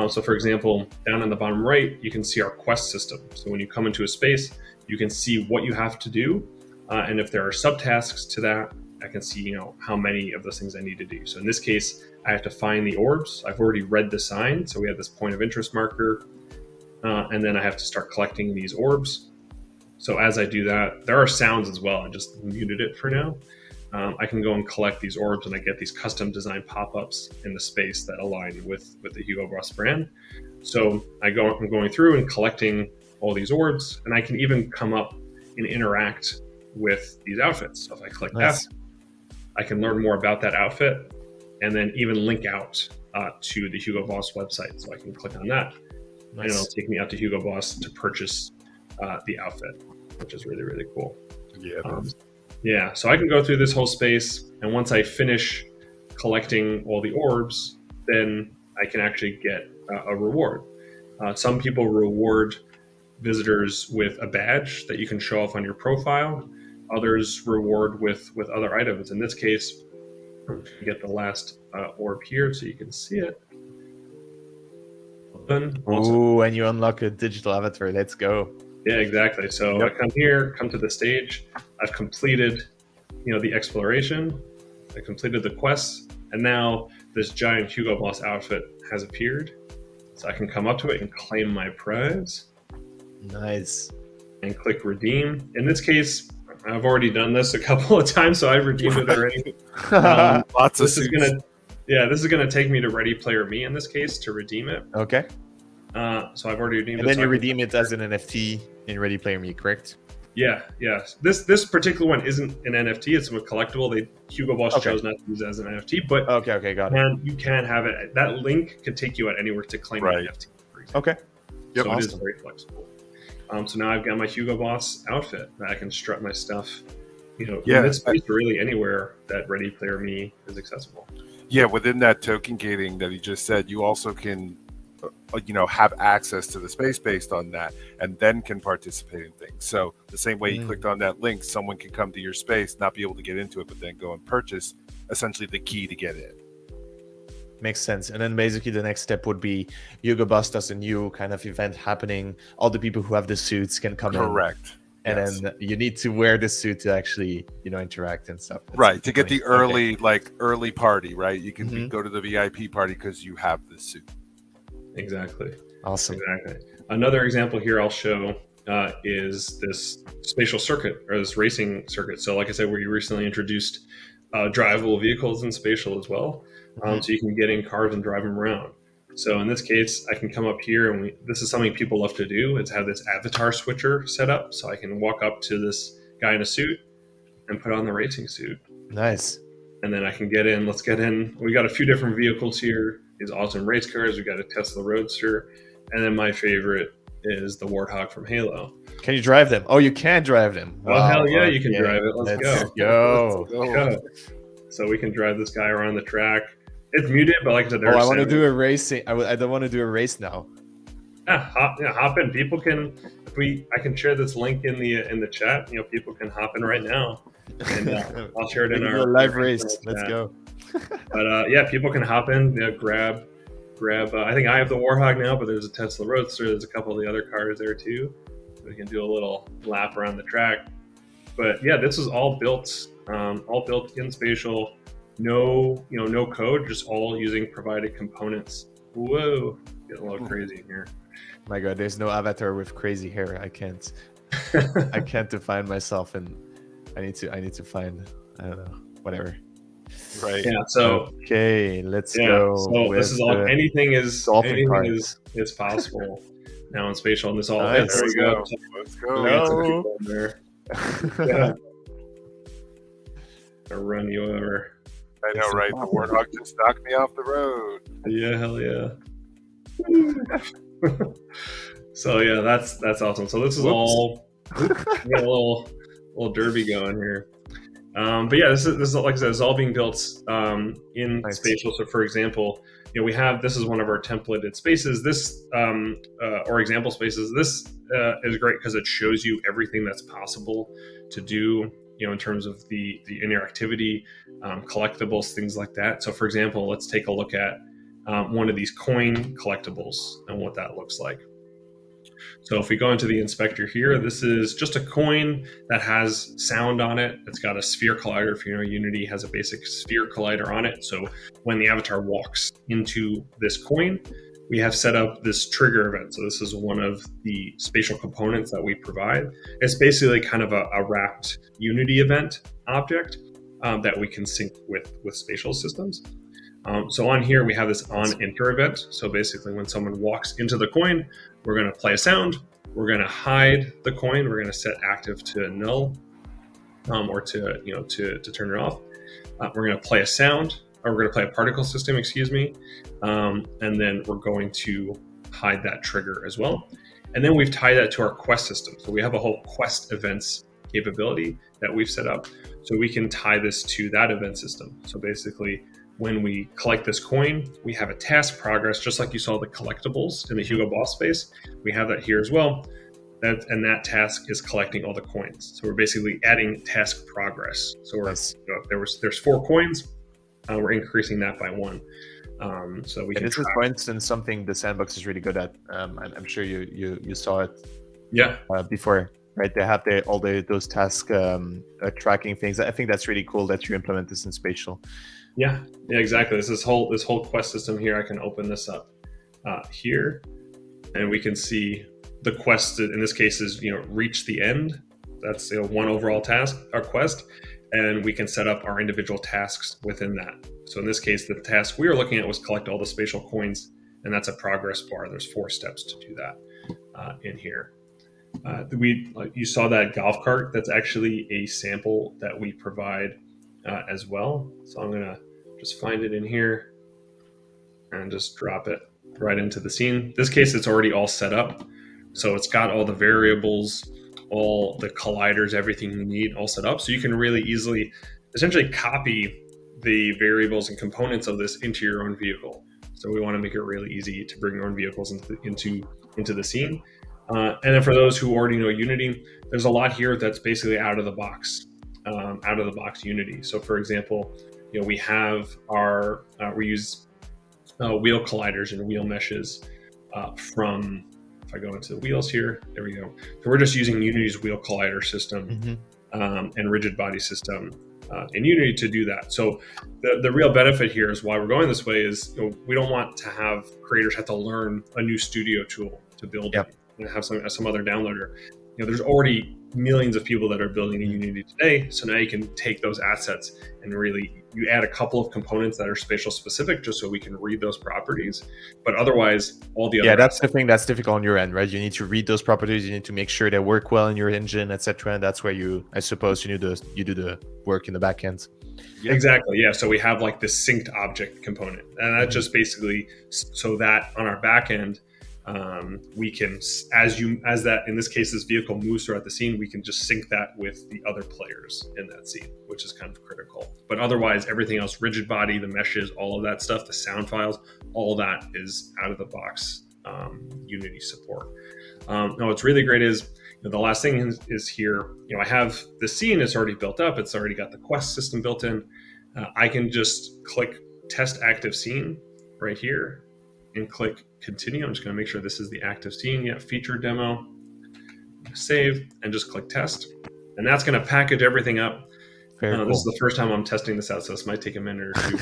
So for example, down in the bottom right, you can see our quest system. So when you come into a space, you can see what you have to do. And if there are subtasks to that, I can see, how many of those things I need to do. So in this case, I have to find the orbs. I've already read the sign. So we have this point of interest marker. And then I have to start collecting these orbs. So as I do that, there are sounds as well. I just muted it for now. I can go and collect these orbs and I get these custom design pop-ups in the space that align with the Hugo Boss brand. So I'm going through and collecting all these orbs, and I can even come up and interact with these outfits. So if I click nice. That, I can learn more about that outfit and then even link out to the Hugo Boss website. So I can click on that nice. And it'll take me out to Hugo Boss to purchase the outfit, which is really, really cool. Yeah. Yeah, so I can go through this whole space, and once I finish collecting all the orbs, then I can actually get a reward. Some people reward visitors with a badge that you can show off on your profile. Others reward with other items. In this case, you get the last orb here so you can see it. Oh, and you unlock a digital avatar. Let's go. Yeah, exactly. So yep. I come here, come to the stage. I've completed, the exploration. I completed the quests, and now this giant Hugo Boss outfit has appeared. So I can come up to it and claim my prize. Nice. And click redeem. In this case, I've already done this a couple of times, so I've redeemed it already. Lots this of is gonna, yeah, this is gonna take me to Ready Player Me in this case to redeem it. Okay. So I've already redeemed it. And then you redeem it as an NFT in Ready Player Me, correct? Yeah, yeah. This particular one isn't an NFT; it's a collectible. Hugo Boss okay. chose not to use it as an NFT, but okay, got it. And you can have it. That link could take you out anywhere to claim right. an NFT. For example. Okay, yep, so awesome. It is very flexible. So now I've got my Hugo Boss outfit that I can strut my stuff. Yeah, it's really anywhere that Ready Player Me is accessible. Yeah, within that token gating that he just said, you also can. Have access to the space based on that, and then can participate in things. So the same way you clicked on that link, someone can come to your space, not be able to get into it, but then go and purchase essentially the key to get in. Makes sense. And then basically the next step would be Hugo Boss does a new kind of event happening. All the people who have the suits can come in. Correct. And yes. then you need to wear the suit to actually, interact and stuff. That's right. To get the early, okay. Early party, right? You can go to the VIP party because you have the suit. Exactly. Awesome. Exactly. Another example here I'll show is this spatial circuit or this racing circuit. So like I said, we recently introduced drivable vehicles in spatial as well. So you can get in cars and drive them around. So in this case, I can come up here and this is something people love to do is have this avatar switcher set up. So I can walk up to this guy in a suit and put on the racing suit. Nice. And then I can get in. Let's get in. We got a few different vehicles here. These awesome race cars. We got a Tesla Roadster, and then my favorite is the Warthog from Halo. Can you drive them? Oh, you can drive them. Well, wow. Hell yeah, you can drive it. Let's go. So we can drive this guy around the track. It's muted, but like I said, I want to do a racing. I don't want to do a race now. Yeah, hop in. People can. I can share this link in the chat. People can hop in right now, and I'll share it in our live race. Let's go. But yeah, people can hop in, grab. I think I have the Warthog now, but there's a Tesla Roadster. There's a couple of the other cars there too. We can do a little lap around the track. But yeah, this is all built in spatial. No, no code. Just all using provided components. Whoa, getting a little crazy in here. My God, there's no avatar with crazy hair. I can't. I can't define myself in. I need to find, I don't know, whatever. Right. Yeah. So okay, let's go. So this is all, anything is possible now in Spatial, and this all. Nice. There we go. Let's go. Yeah. I'll run you over. I know, right? The Warthog just knocked me off the road. Yeah, hell yeah. So yeah, that's awesome. So this is all a little derby going here. But yeah, this is like I said, it's all being built in Spatial. So for example, we have, this is one of our templated spaces. This or example spaces. This is great because it shows you everything that's possible to do. In terms of the interactivity, collectibles, things like that. So for example, let's take a look at one of these coin collectibles and what that looks like. So if we go into the inspector here, this is just a coin that has sound on it. It's got a sphere collider. If you know, Unity has a basic sphere collider on it. So when the avatar walks into this coin, we have set up this trigger event. So this is one of the spatial components that we provide. It's basically kind of a wrapped Unity event object that we can sync with spatial systems. So on here, we have this on enter event. So basically when someone walks into the coin, we're gonna play a sound, we're gonna hide the coin, we're gonna set active to null or to, to turn it off. We're gonna play a sound, or we're gonna play a particle system, excuse me. And then we're going to hide that trigger as well. And then we've tied that to our quest system. So we have a whole quest events capability that we've set up. So we can tie this to that event system. So basically, when we collect this coin, we have a task progress, just like you saw the collectibles in the Hugo Boss space. We have that here as well. And that task is collecting all the coins. So we're basically adding task progress. So we're, there's 4 coins. We're increasing that by 1. So we can this is, for instance, something the sandbox is really good at. I'm sure you saw it. Yeah. Before, right? They have all those task tracking things. I think that's really cool that you implement this in Spatial. Yeah, yeah, exactly. This whole quest system here. I can open this up here, and we can see the quest. In this case, is reach the end. That's one overall task, our quest, and we can set up our individual tasks within that. So in this case, the task we were looking at was collect all the spatial coins, and that's a progress bar. There's 4 steps to do that in here. You saw that golf cart. That's actually a sample that we provide as well. So I'm gonna just find it in here and just drop it right into the scene. In this case, it's already all set up. So it's got all the variables, all the colliders, everything you need all set up. So you can really easily essentially copy the variables and components of this into your own vehicle. So we wanna make it really easy to bring your own vehicles into the scene. And then for those who already know Unity, there's a lot here that's basically out of the box. Out of the box Unity. So for example, we have our, we use wheel colliders and wheel meshes from, if I go into the wheels here, there we go. So we're just using Unity's wheel collider system and rigid body system in Unity to do that. So the real benefit here is why we're going this way is we don't want to have creators have to learn a new studio tool to build it and have some other downloader. There's already millions of people that are building in Unity today. So now you can take those assets and really, you add a couple of components that are spatial specific just so we can read those properties. But otherwise, all the other— Yeah, that's the thing that's difficult on your end, right? You need to read those properties. You need to make sure they work well in your engine, etc. And that's where you, I suppose, you do the work in the backend. Yeah. Exactly. Yeah. So we have like this synced object component. And that's just basically so that on our backend, we can, as that, in this case, this vehicle moves throughout the scene, we can just sync that with the other players in that scene, which is kind of critical. But otherwise, everything else, rigid body, the meshes, all of that stuff, the sound files, all of that is out of the box Unity support. Now, what's really great is the last thing is here, I have the scene, it's already built up. It's already got the quest system built in. I can just click test active scene right here and click continue. I'm just going to make sure this is the active scene. Yeah, feature demo, save, and just click test. And that's going to package everything up Very cool. This is the first time I'm testing this out, so this might take a minute or two.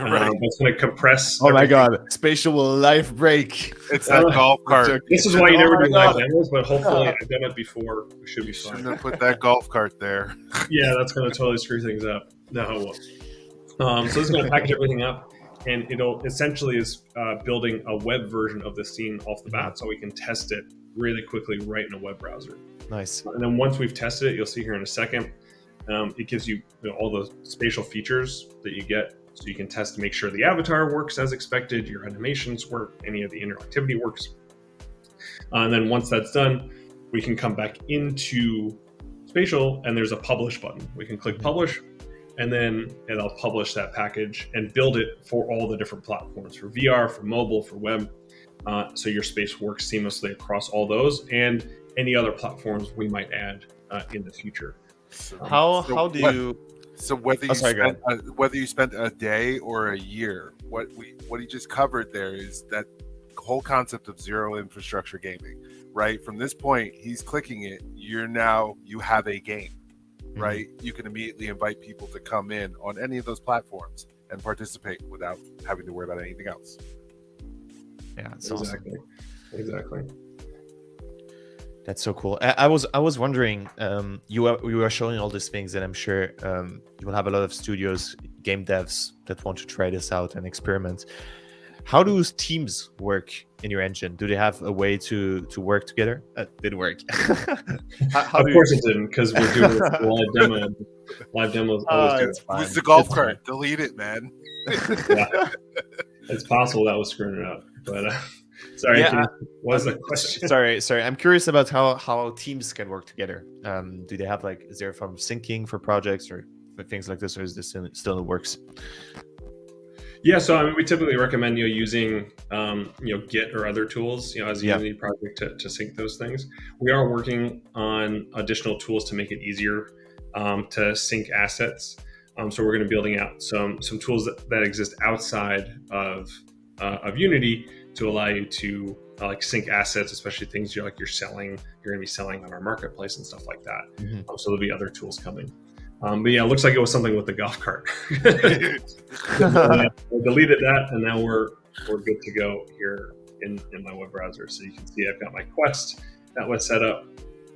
Right. It's going to compress. Oh, everything. My God. Spatial will life break. It's that golf cart. This is why you never do live demos, but hopefully I've done it before. It should be fun. Shouldn't have put that golf cart there. Yeah, that's going to totally screw things up. No, it won't. So this is going to package everything up, and it'll essentially is building a web version of the scene off the bat, so we can test it really quickly right in a web browser. Nice. And then once we've tested it, you'll see here in a second, it gives you, all the spatial features that you get, so you can test to make sure the avatar works as expected, your animations work, any of the interactivity works. And then once that's done, we can come back into Spatial, and there's a publish button. We can click publish, and then it'll publish that package and build it for all the different platforms, for VR, for mobile, for web. So your space works seamlessly across all those and any other platforms we might add in the future. Whether you spent a day or a year, what he just covered there is that whole concept of zero infrastructure gaming, right? From this point, he's clicking it. You have a game, right? Mm-hmm. You can immediately invite people to come in on any of those platforms and participate without having to worry about anything else. Yeah, exactly. That's so cool. I was wondering, you were showing all these things, and I'm sure you will have a lot of studios, game devs that want to try this out and experiment. How do teams work in your engine? Do they have a way to work together? It didn't work. Of course it didn't, because we're doing a live demo. Live demos always do it. It's the golf cart. Delete it, man. Yeah. It's possible that was screwing it up, but... Sorry, yeah, what was the question? Sorry. I'm curious about how teams can work together. Do they have is there from syncing for projects or things like this, or is this still in the works? Yeah, so I mean, we typically recommend using Git or other tools as a Unity project to sync those things. We are working on additional tools to make it easier to sync assets. So we're going to be building out some tools that exist outside of Unity to allow you to sync assets, especially things you're selling. You're going to be selling on our marketplace and stuff like that. Mm-hmm. So there'll be other tools coming. But yeah, it looks like it was something with the golf cart. I deleted that, and now we're good to go here in my web browser. So you can see I've got my Quest that was set up,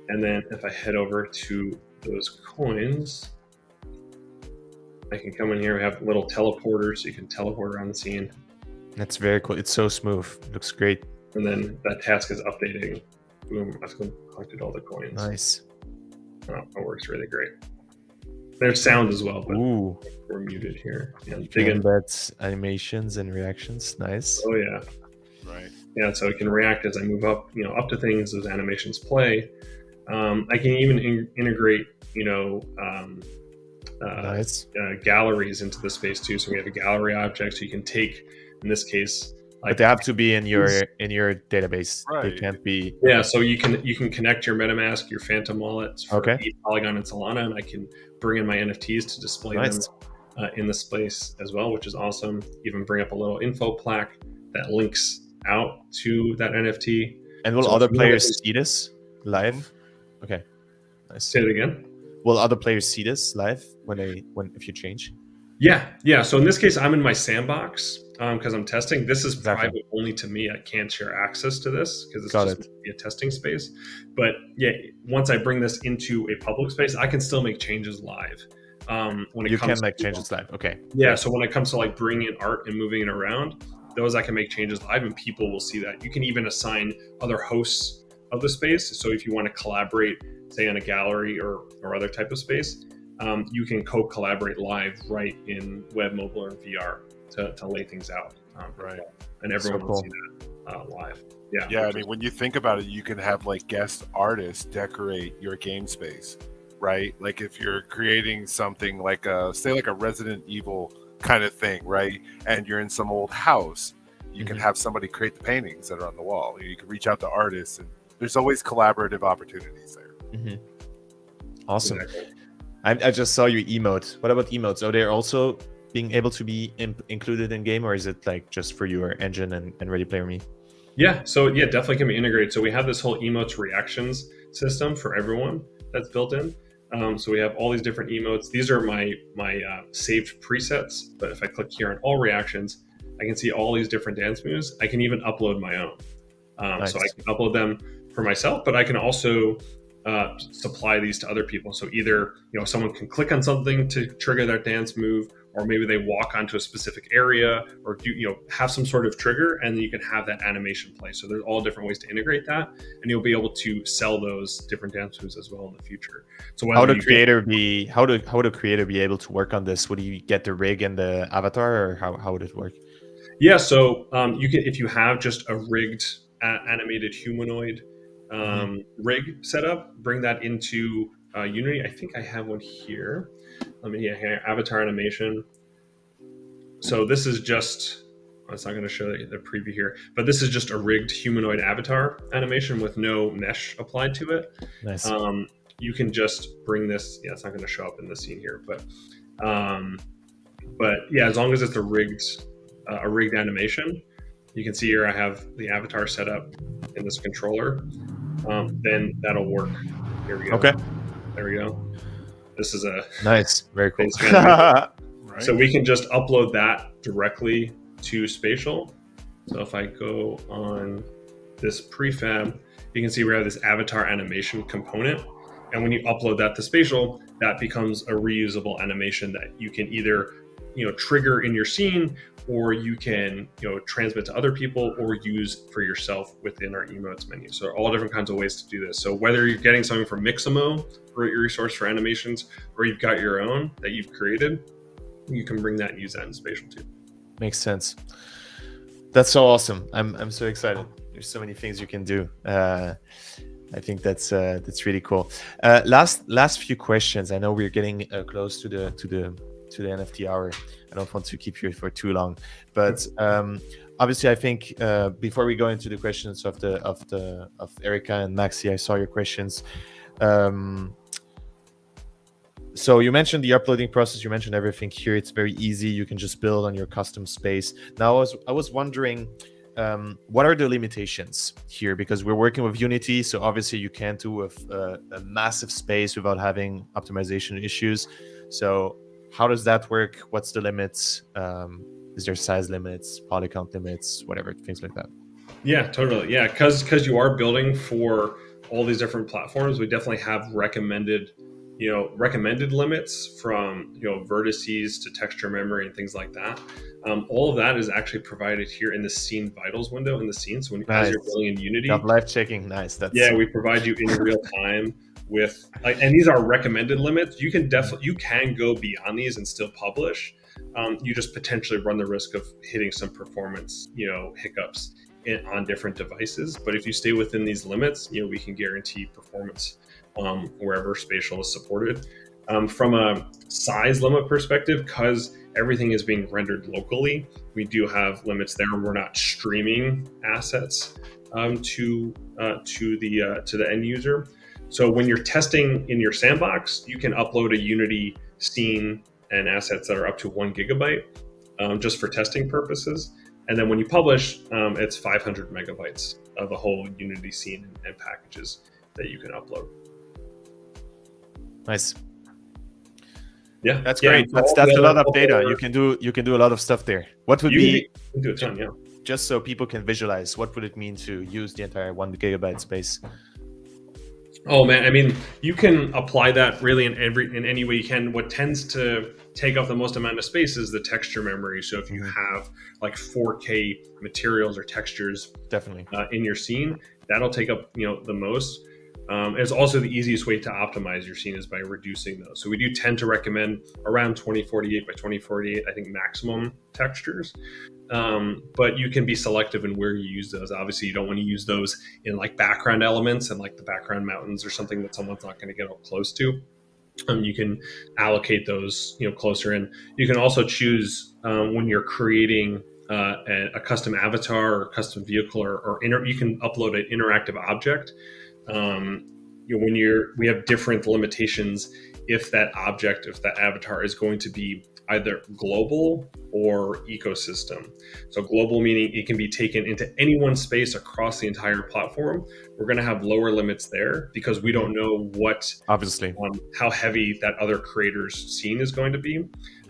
and then if I head over to those coins, I can come in here. We have little teleporters, so you can teleport around the scene. That's very cool. It's so smooth. Looks great. And then that task is updating. Boom, I've collected all the coins. Nice. That works really great. There's sound as well, but ooh, we're muted here. Yeah, that's animations and reactions. Nice. Oh, yeah. Right. Yeah, so I can react as I move up, up to things. Those animations play. I can even integrate, nice. Galleries into the space, too. So we have a gallery object, so you can take... In this case, but they have to be in your database. Right. They can't be. Yeah, so you can connect your MetaMask, your Phantom wallets, for Polygon and Solana, and I can bring in my NFTs to display them in the space as well, which is awesome. Even bring up a little info plaque that links out to that NFT. And will other players see this live? Okay, nice. Say it again. Will other players see this live if you change? Yeah. So in this case, I'm in my sandbox. Because I'm testing. This is private only to me. I can't share access to this because it's just going to be a testing space. But yeah, once I bring this into a public space, I can still make changes live. Okay. Yeah. So when it comes to bringing in art and moving it around, I can make changes live, and people will see that. You can even assign other hosts of the space. So if you want to collaborate, say on a gallery or other type of space, you can co-collaborate live right in web, mobile, or VR. To lay things out, right? And everyone will see that live. Yeah. I mean, when you think about it, you can have guest artists decorate your game space, right? If you're creating something like a Resident Evil kind of thing, right? And you're in some old house, you can have somebody create the paintings that are on the wall. You can reach out to artists, and there's always collaborative opportunities there. Awesome. Exactly. I just saw your emote. What about emotes? Are they also being able to be included in game, or is it just for your engine and Ready Player Me? Yeah, so yeah, definitely can be integrated. So we have this whole emotes reactions system for everyone that's built in. So we have all these different emotes. These are my saved presets, but if I click here on all reactions, I can see all these different dance moves. I can even upload my own. Nice. So I can upload them for myself, but I can also supply these to other people. So either, you know, someone can click on something to trigger that dance move, or maybe they walk onto a specific area, or do, you know, have some sort of trigger, and then you can have that animation play. So there's all different ways to integrate that, and you'll be able to sell those different dance moves as well in the future. So how would a creator be? How would a creator be able to work on this? Would you get the rig and the avatar, or how would it work? Yeah, so you can, if you have just a rigged animated humanoid rig setup, bring that into Unity. I think I have one here. Let me avatar animation. So this is just, it's not going to show the preview here, but this is just a rigged humanoid avatar animation with no mesh applied to it. Nice. You can just bring this. Yeah, it's not going to show up in the scene here, but yeah, as long as it's a rigged animation, you can see here I have the avatar set up in this controller. Then that'll work. Here we go. Okay. There we go. This is a nice, very cool. Right. So we can just upload that directly to Spatial. So if I go on this prefab, you can see we have this avatar animation component. And when you upload that to Spatial, that becomes a reusable animation that you can either, you know, trigger in your scene, or you can, you know, transmit to other people or use for yourself within our emotes menu. So all different kinds of ways to do this. So whether you're getting something from Mixamo, your resource for animations, or you've got your own that you've created, you can bring that and use that in Spatial too. Makes sense. That's so awesome. I'm so excited. There's so many things you can do. I think that's really cool. Last few questions. I know we're getting close to the NFT hour. I don't want to keep you for too long, but obviously I think before we go into the questions of Erica and Maxi, I saw your questions. So you mentioned the uploading process, you mentioned everything here. It's very easy. You can just build on your custom space. Now I was wondering, what are the limitations here? Because we're working with Unity, so obviously you can't do a massive space without having optimization issues. So how does that work? What's the limits? Is there size limits, poly count limits, whatever, things like that? Yeah, totally. Yeah, because you are building for all these different platforms, we definitely have recommended limits from, you know, vertices to texture memory and things like that. All of that is actually provided here in the scene vitals window in the scene. So when nice. As you're building in Unity, live checking, nice. That's yeah, we provide you in real time. With like, and these are recommended limits. You can definitely, you can go beyond these and still publish. You just potentially run the risk of hitting some performance, you know, hiccups on different devices. But if you stay within these limits, you know, we can guarantee performance wherever Spatial is supported. From a size limit perspective, because everything is being rendered locally, we do have limits there. We're not streaming assets to the end user. So when you're testing in your sandbox, you can upload a Unity scene and assets that are up to 1 GB just for testing purposes. And then when you publish, it's 500 megabytes of the whole Unity scene and packages that you can upload. Nice. Yeah, that's great. Yeah, that's a lot of data. You can do a lot of stuff there. What would be do a ton, yeah. Just so people can visualize, what would it mean to use the entire 1 GB space? Oh man, I mean, you can apply that really in any way you can. What tends to take up the most amount of space is the texture memory. So if you have like 4K materials or textures, definitely in your scene, that'll take up, you know, the most. It's also the easiest way to optimize your scene is by reducing those. So we do tend to recommend around 2048 by 2048, I think, maximum textures. But you can be selective in where you use those. Obviously, you don't want to use those in like background elements and like the background mountains or something that someone's not going to get up close to. You can allocate those, you know, closer in. You can also choose when you're creating a custom avatar or custom vehicle, or you can upload an interactive object. You know, we have different limitations if that avatar is going to be either global or ecosystem. So global meaning it can be taken into any one space across the entire platform. We're going to have lower limits there because we don't know what, obviously, how heavy that other creator's scene is going to be.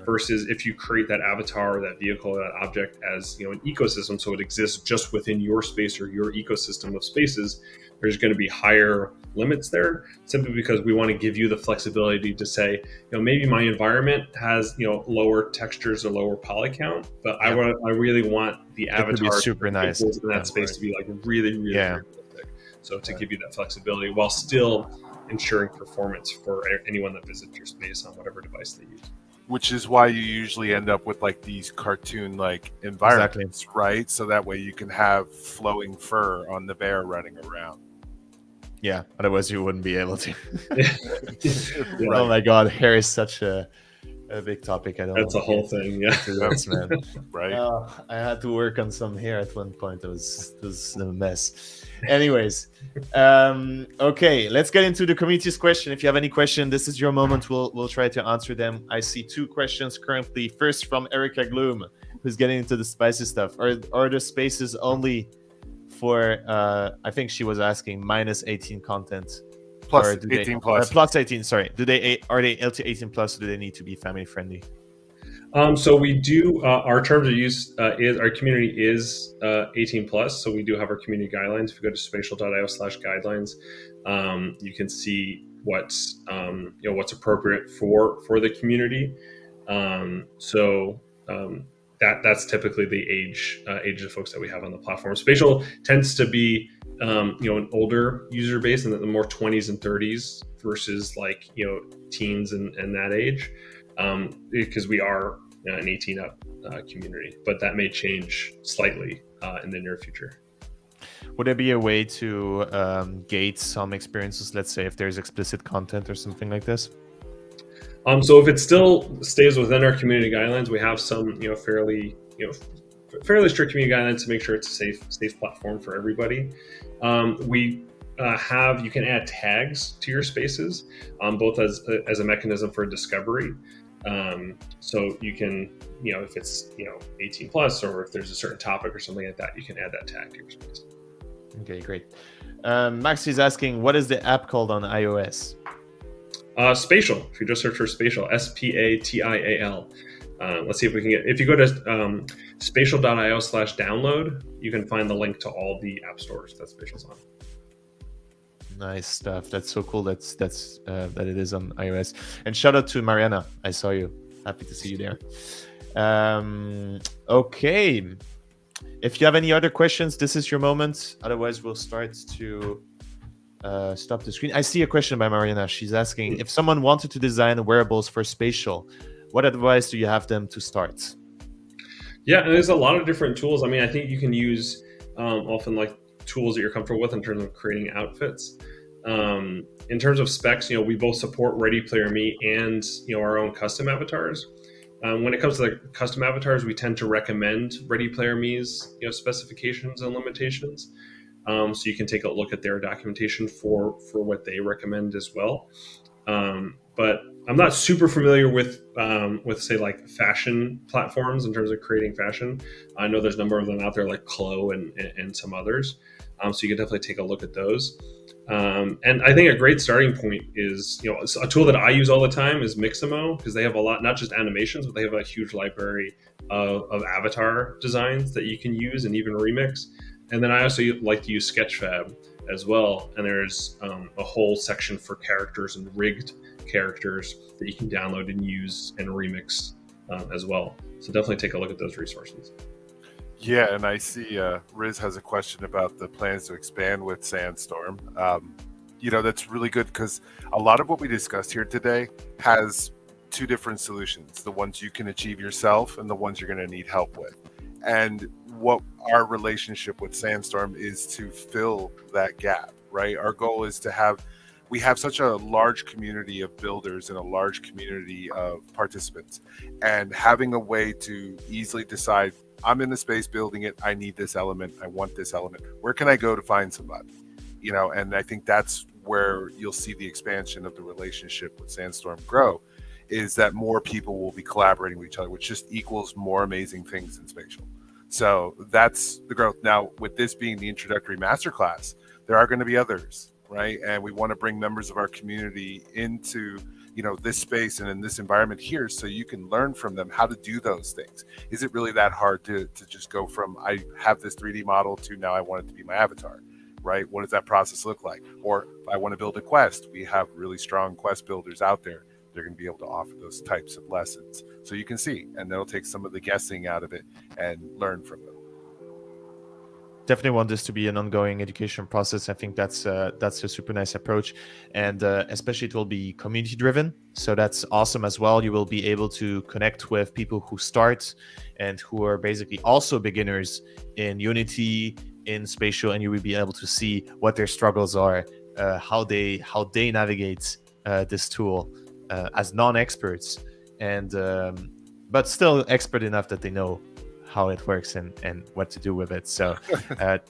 Versus if you create that avatar, or that vehicle, or that object as, you know, an ecosystem, so it exists just within your space or your ecosystem of spaces, there's going to be higher limits there, simply because we want to give you the flexibility to say, you know, maybe my environment has, you know, lower textures or lower poly count, but yeah. I really want the avatar super nice in that space to be like really yeah. realistic. So to give you that flexibility while still ensuring performance for anyone that visits your space on whatever device they use. Which is why you usually end up with like these cartoon like environments, right? So that way you can have flowing fur on the bear running around. Yeah, otherwise you wouldn't be able to. Right. Oh my God, hair is such a big topic. I don't. That's a whole thing. Yeah, this, man. Right. I had to work on some hair at one point. It was a mess. Anyways, okay, let's get into the community's question. If you have any question, this is your moment. We'll try to answer them. I see two questions currently. First from Erica Gloom, who's getting into the spicy stuff. Are the spaces only for I think she was asking -18 content plus 18, sorry, are they LT 18+? Do they need to be family friendly? So we do, our terms of use is our community is 18+, so we do have our community guidelines. If you go to spatial.io/guidelines, you can see what's you know, what's appropriate for the community. That's typically the age of folks that we have on the platform. Spatial tends to be, you know, an older user base, and the more 20s and 30s versus like, you know, teens and that age, because we are an 18+ community. But that may change slightly in the near future. Would there be a way to gate some experiences? Let's say if there's explicit content or something like this. So if it still stays within our community guidelines, we have some, you know, fairly strict community guidelines to make sure it's a safe platform for everybody. You can add tags to your spaces, both as a mechanism for discovery. So you can, you know, if it's, you know, 18+, or if there's a certain topic or something like that, you can add that tag to your space. Okay, great. Max is asking, what is the app called on iOS? Spatial. If you just search for Spatial, S-P-A-T-I-A-L. Let's see if we can get, if you go to spatial.io/download, you can find the link to all the app stores that Spatial's on. Nice stuff. That's so cool. That it is on iOS. And shout out to Mariana. I saw you. Happy to see you there. Okay. If you have any other questions, this is your moment. Otherwise, we'll start to... stop the screen. I see a question by Mariana. She's asking, if someone wanted to design wearables for Spatial, what advice do you have them to start? Yeah, and there's a lot of different tools. I mean, I think you can use often like tools that you're comfortable with in terms of creating outfits. In terms of specs, you know, we both support Ready Player Me and, you know, our own custom avatars. When it comes to the custom avatars, we tend to recommend Ready Player Me's, you know, specifications and limitations. So you can take a look at their documentation for what they recommend as well. But I'm not super familiar with say like fashion platforms in terms of creating fashion. I know there's a number of them out there like Clo and some others. So you can definitely take a look at those. And I think a great starting point is, you know, a tool that I use all the time is Mixamo, because they have a lot, not just animations, but they have a huge library of avatar designs that you can use and even remix. And then I also like to use Sketchfab as well. And there's a whole section for characters and rigged characters that you can download and use and remix as well. So definitely take a look at those resources. Yeah, and I see Riz has a question about the plans to expand with SandStorm. You know, that's really good because a lot of what we discussed here today has two different solutions, the ones you can achieve yourself and the ones you're going to need help with. And what our relationship with SandStorm is to fill that gap, right? Our goal is to have, we have such a large community of builders and a large community of participants, and having a way to easily decide, I'm in the space building it, I need this element, I want this element, where can I go to find somebody? You know, and I think that's where you'll see the expansion of the relationship with SandStorm grow, is that more people will be collaborating with each other, which just equals more amazing things in Spatial. So that's the growth. Now, with this being the introductory masterclass, there are going to be others, right? And we want to bring members of our community into, you know, this space and in this environment here, so you can learn from them how to do those things. Is it really that hard to just go from, I have this 3D model to now I want it to be my avatar, right? What does that process look like? Or if I want to build a quest, we have really strong quest builders out there. They're going to be able to offer those types of lessons. So you can see, and that'll take some of the guessing out of it and learn from them. Definitely want this to be an ongoing education process. I think that's a super nice approach, and especially it will be community driven. So that's awesome as well. You will be able to connect with people who start and who are basically also beginners in Unity, in Spatial, and you will be able to see what their struggles are, how they navigate this tool as non-experts, and but still expert enough that they know how it works and what to do with it. So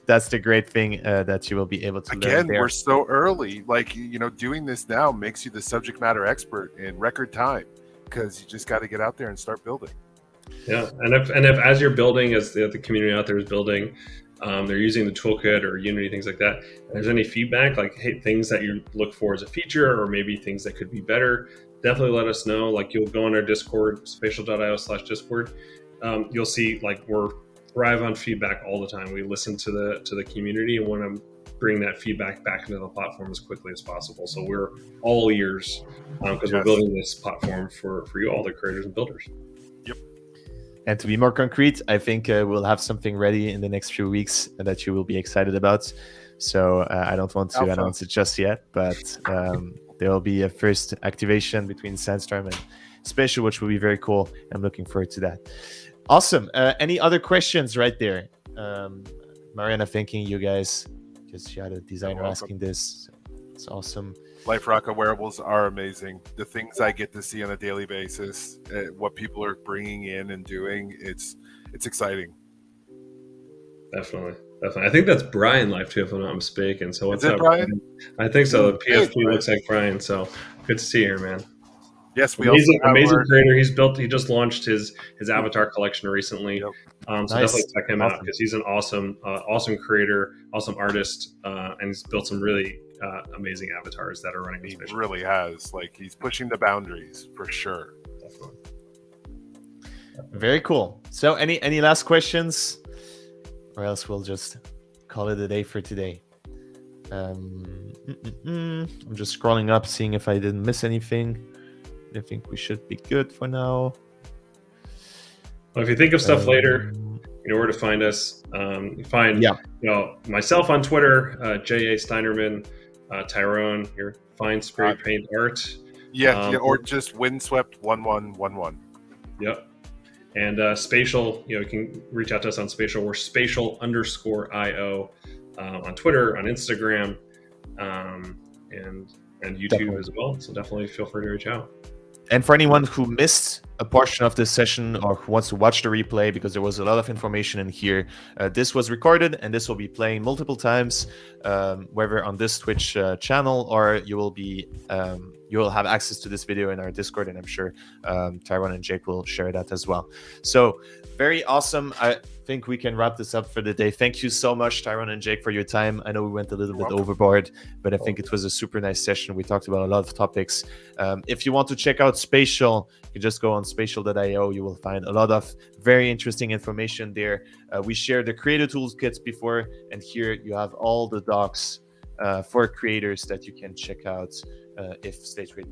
that's the great thing that you will be able to learn there. We're so early, like, you know, doing this now makes you the subject matter expert in record time, because you just got to get out there and start building. Yeah, and if as you're building, as the community out there is building, they're using the toolkit or Unity, things like that, and there's any feedback, like, hey, things that you look for as a feature, or maybe things that could be better, definitely let us know. Like, you'll go on our Discord, spatial.io/discord. You'll see, like, we're thrive on feedback all the time. We listen to the community and want to bring that feedback back into the platform as quickly as possible. So we're all ears, because we're building this platform for you all, the creators and builders. Yep. And to be more concrete, I think we'll have something ready in the next few weeks that you will be excited about. So I don't want to announce it just yet, but there will be a first activation between SandStorm and Spatial, which will be very cool. I'm looking forward to that. Awesome. Any other questions right there? Mariana, thanking you guys, because she had a designer asking this. So it's awesome. Life Rocket wearables are amazing. The things I get to see on a daily basis, what people are bringing in and doing, it's exciting. Definitely. Definitely. I think that's Brian live too, if I'm not mistaken. So what's up, Brian? I think so. The PSP looks like Brian. So good to see you here, man. Yes, we amazing creator. He's built. He just launched his avatar collection recently. Yep. So nice. Definitely check him out, because he's an awesome, awesome creator, awesome artist, and he's built some really amazing avatars that are running. He really has. Like, he's pushing the boundaries for sure. Definitely. Very cool. So, any last questions, or else we'll just call it a day for today. I'm just scrolling up, seeing if I didn't miss anything. I think we should be good for now. Well, if you think of stuff later, you know where to find us. You find you know, myself on Twitter, J.A. Steinerman, Tyrone, your fine spray paint art. Yeah, or just Windswept 1111. Yep. And Spatial, you know, you can reach out to us on Spatial. We're spatial_io on Twitter, on Instagram, and YouTube as well. So definitely feel free to reach out. And for anyone who missed a portion of this session or who wants to watch the replay, because there was a lot of information in here, this was recorded and this will be playing multiple times, whether on this Twitch channel, or you will have access to this video in our Discord, and I'm sure Tyrone and Jake will share that as well. So very awesome. I think we can wrap this up for the day. Thank you so much, Tyrone and Jake, for your time. I know we went a little bit overboard, but I think it was a super nice session. We talked about a lot of topics. If you want to check out Spatial, you just go on spatial.io. You will find a lot of very interesting information there. We shared the creator toolkits before, and here you have all the docs for creators that you can check out if StageGrid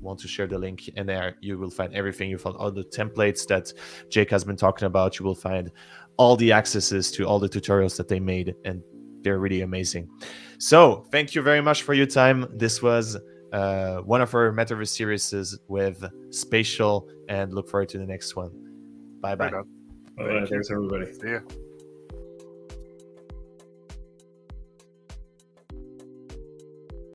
want to share the link. And there you will find everything. You found all the templates that Jake has been talking about. You will find all the accesses to all the tutorials that they made, and they're really amazing. So thank you very much for your time. This was one of our Metaverse series with Spatial, and look forward to the next one. Bye-bye. Bye-bye. Thanks, everybody. See ya.